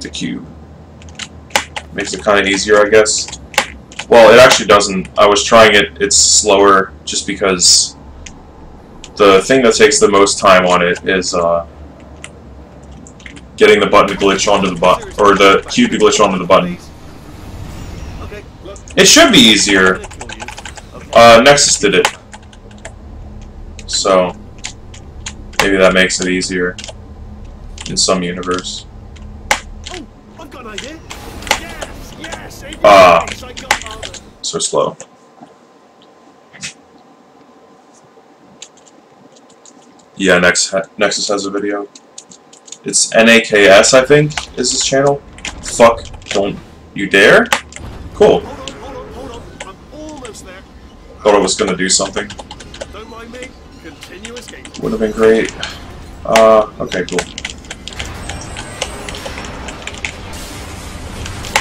the cube. Makes it kind of easier, I guess. Well, it actually doesn't. I was trying it. It's slower just because the thing that takes the most time on it is uh, getting the button to glitch onto the button, or the cube to glitch onto the button. It should be easier. Uh, Nexus did it. So maybe that makes it easier in some universe. Ah, uh, so slow. Yeah, Nex Nexus has a video. It's N A K S, I think, is his channel. Fuck, don't you dare? Cool. Hold on, hold on, hold on. I'm almost there. Thought I was gonna do something. Don't mind me. Continue escaping. Would have been great. Uh, okay, cool.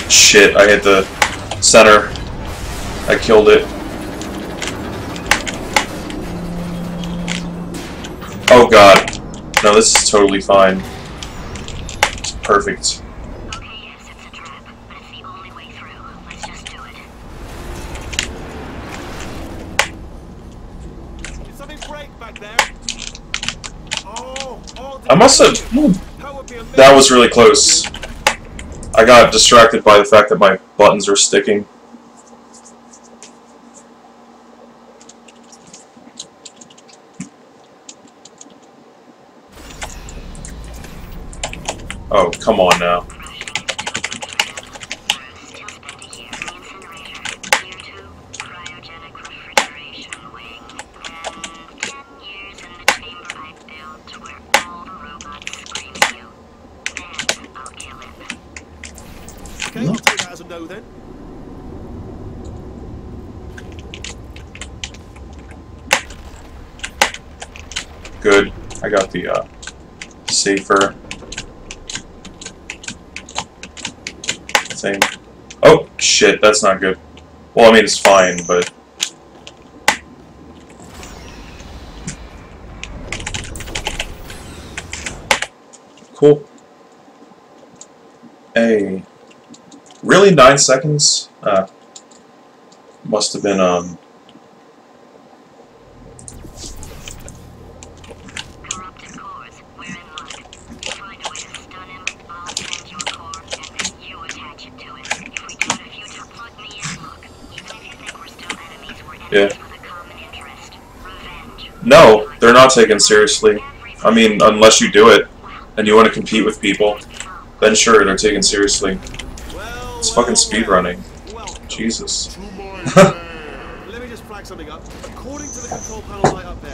Shit, I hit the center. I killed it. Oh god. No, this is totally fine. It's perfect. Okay, yes, it's a trap, but it's the only way through. Let's just do it. Did something break back there? Oh, oh, I must have. That, that was really close. I got distracted by the fact that my buttons are sticking. Oh, come on now. Good. I got the uh, safer thing. Oh shit, that's not good. Well, I mean it's fine, but cool. Hey, really nine seconds? Uh, must have been um. Yeah. No, they're not taken seriously. I mean, unless you do it and you want to compete with people, then sure, they're taken seriously. It's fucking speedrunning. Jesus.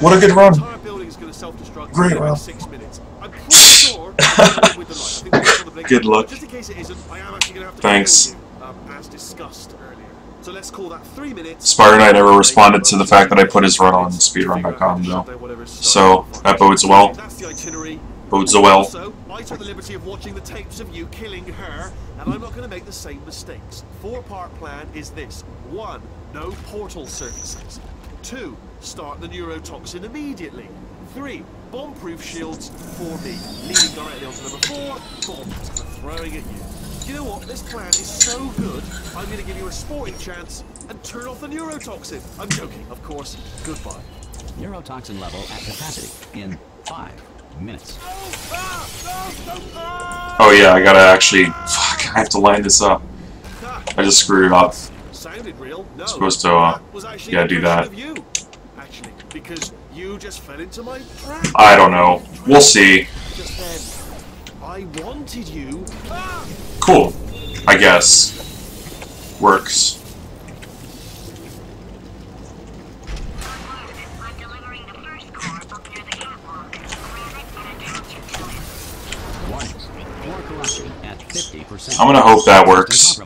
What a good run. Great run. Good luck. Thanks. So let's call that three minutes. Spider Knight never responded to the fact that I put his run on speedrun dot com, though. So that bodes well. Bodes well. Also, I took the liberty of watching the tapes of you killing her, and I'm not going to make the same mistakes. Four-part plan is this: one, no portal surfaces; two, start the neurotoxin immediately; three, bomb-proof shields for me, leading directly onto number four, bombs throwing at you. You know what? This plan is so good, I'm going to give you a sporting chance and turn off the neurotoxin. I'm joking, of course. Goodbye. Neurotoxin level at capacity in five minutes. Oh yeah, I gotta actually... Fuck, I have to line this up. I just screwed up. Sounded real? No. Supposed to, uh, yeah, do that. Actually, because you just fell into my trap. I don't know. We'll see. I wanted you. Cool. I guess. Works. I'm gonna hope that works.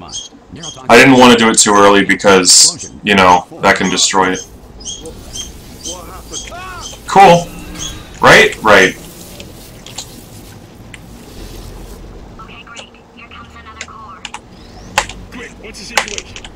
I didn't want to do it too early because, you know, that can destroy it. Cool. Right? Right. Okay, great. Here comes another core. Quick, what's the situation?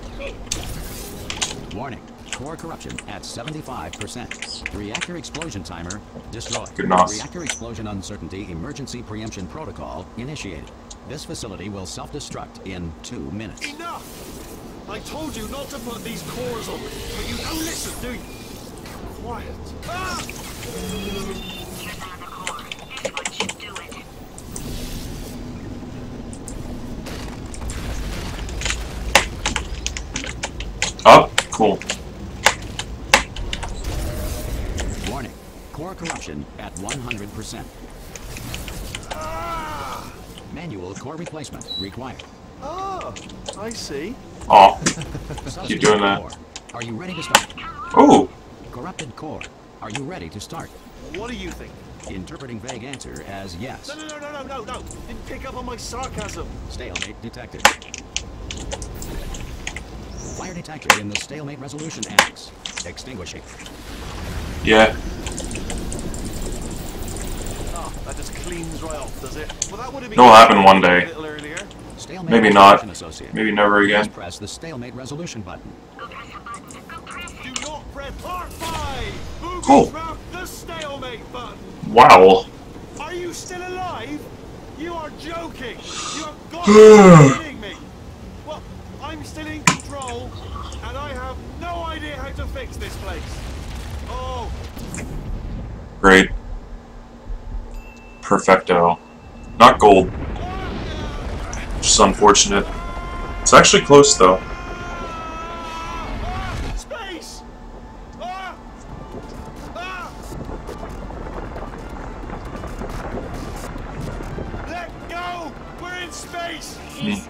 Oh. Warning. Core corruption at seventy-five percent. Reactor explosion timer destroyed. Good enough. Reactor explosion uncertainty emergency preemption protocol initiated. This facility will self-destruct in two minutes. Enough! I told you not to put these cores on me, but you don't listen, do you? Quiet. Ah! Here's another core. Anyone should do it. Up? Cool. Warning. Core corruption at one hundred percent. Manual core replacement required. Oh, I see. Oh, keep doing that. Are you ready to start? Oh. Corrupted core. Are you ready to start? What do you think? Interpreting vague answer as yes. No, no, no, no, no, no. Didn't pick up on my sarcasm. Stalemate detected. Fire detector in the stalemate resolution axe. Extinguishing. Yeah. That just cleans right off, does it? Well, that would have been it'll happen one day. Maybe not. Maybe never again. Press the stalemate resolution button. Go press the button. Go press it. Do not press part five. Cool. The stalemate button. Wow. Are you still alive? You are joking. You are God kidding me. Well, I'm still in control, and I have no idea how to fix this place. Oh. Great. Perfecto. Not gold. Which is unfortunate. It's actually close, though. Space! Ah! Ah! Let go! We're in space! Mm.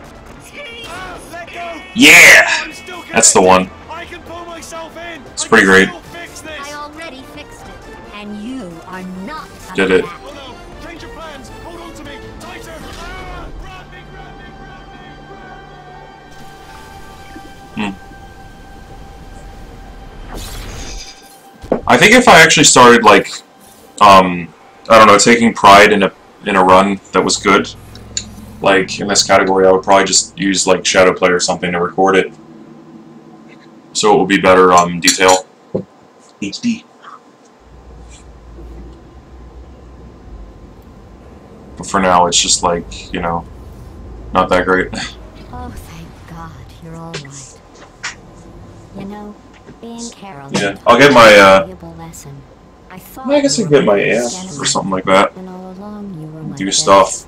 Ah, let go! Yeah! That's the one. I can pull myself in. It's pretty great. I already fixed it, and you are not did it. I think if I actually started, like, um, I don't know, taking pride in a in a run that was good, like, in this category, I would probably just use, like, Shadow Play or something to record it. So it would be better, um, detail. H D. But for now, it's just, like, you know, not that great. Oh, thank God, you're all right. You know... Caroline, yeah, I'll get my, uh, I, I guess I'll get my aunt or something like that. Along, do stuff.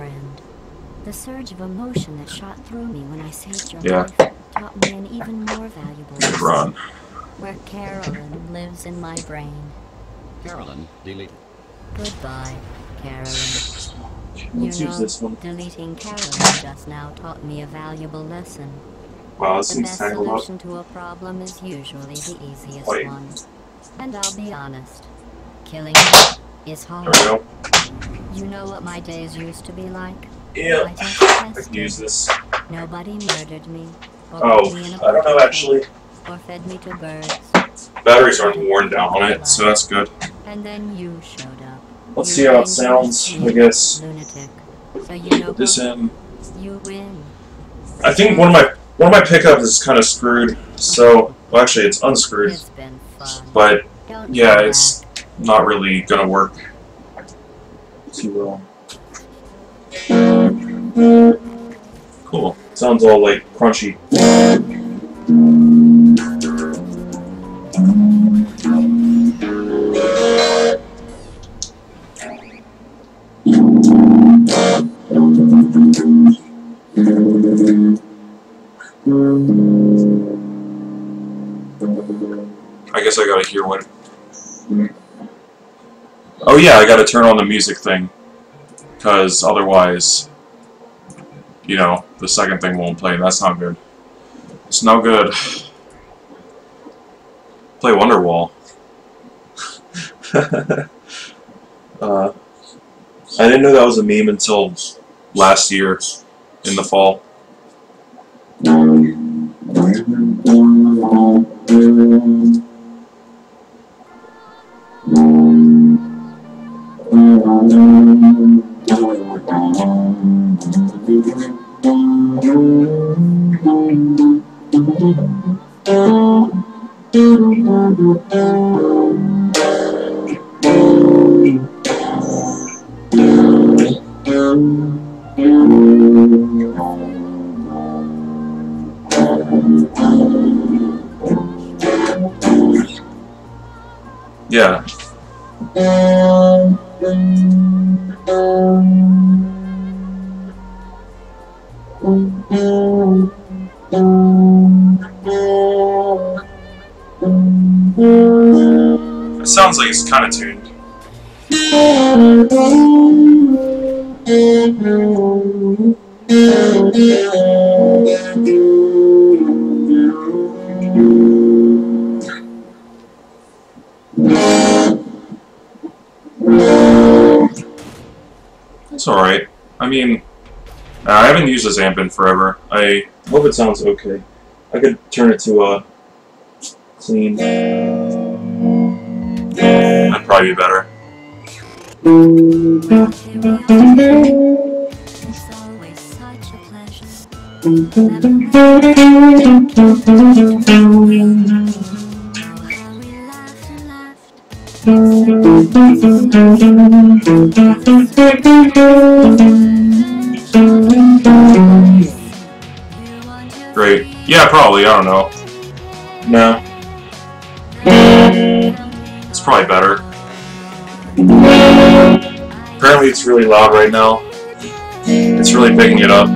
The surge of emotion that shot through me when I saved your yeah. life taught me an even more valuable lesson. Run. Where Caroline lives in my brain. Caroline, delete. Goodbye, Caroline. Let's you use know, this one. Deleting Caroline just now taught me a valuable lesson. Wow, this the best solution up. to a problem is usually the easiest Wait. one. And I'll be honest, killing is hard. There we go. You know what my days used to be like? Yeah, I, I can use this. Nobody murdered me. Or oh, me in a I don't know actually. Or fed me to birds. Batteries aren't worn down on it, so that's good. And then you showed up. Let's you see how it sounds, I guess. Lunatic. So you know put this in. You win. I think one of my One of my pickups is kind of screwed, so well, actually it's unscrewed, it's been fun. But yeah, it's not really gonna work, if you will. Cool. Sounds all like crunchy. I guess I gotta hear what. Oh yeah, I gotta turn on the music thing, because otherwise, you know, the second thing won't play. That's not good. It's no good. Play Wonderwall. uh, I didn't know that was a meme until last year in the fall. Yeah. It sounds like it's kind of tuned. It's alright. I mean, I haven't used this amp in forever. I hope it sounds okay. I could turn it to a uh, clean. That'd probably be better. Great. Yeah, probably. I don't know. No. It's probably better. Apparently it's really loud right now. It's really picking it up.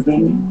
Thank you.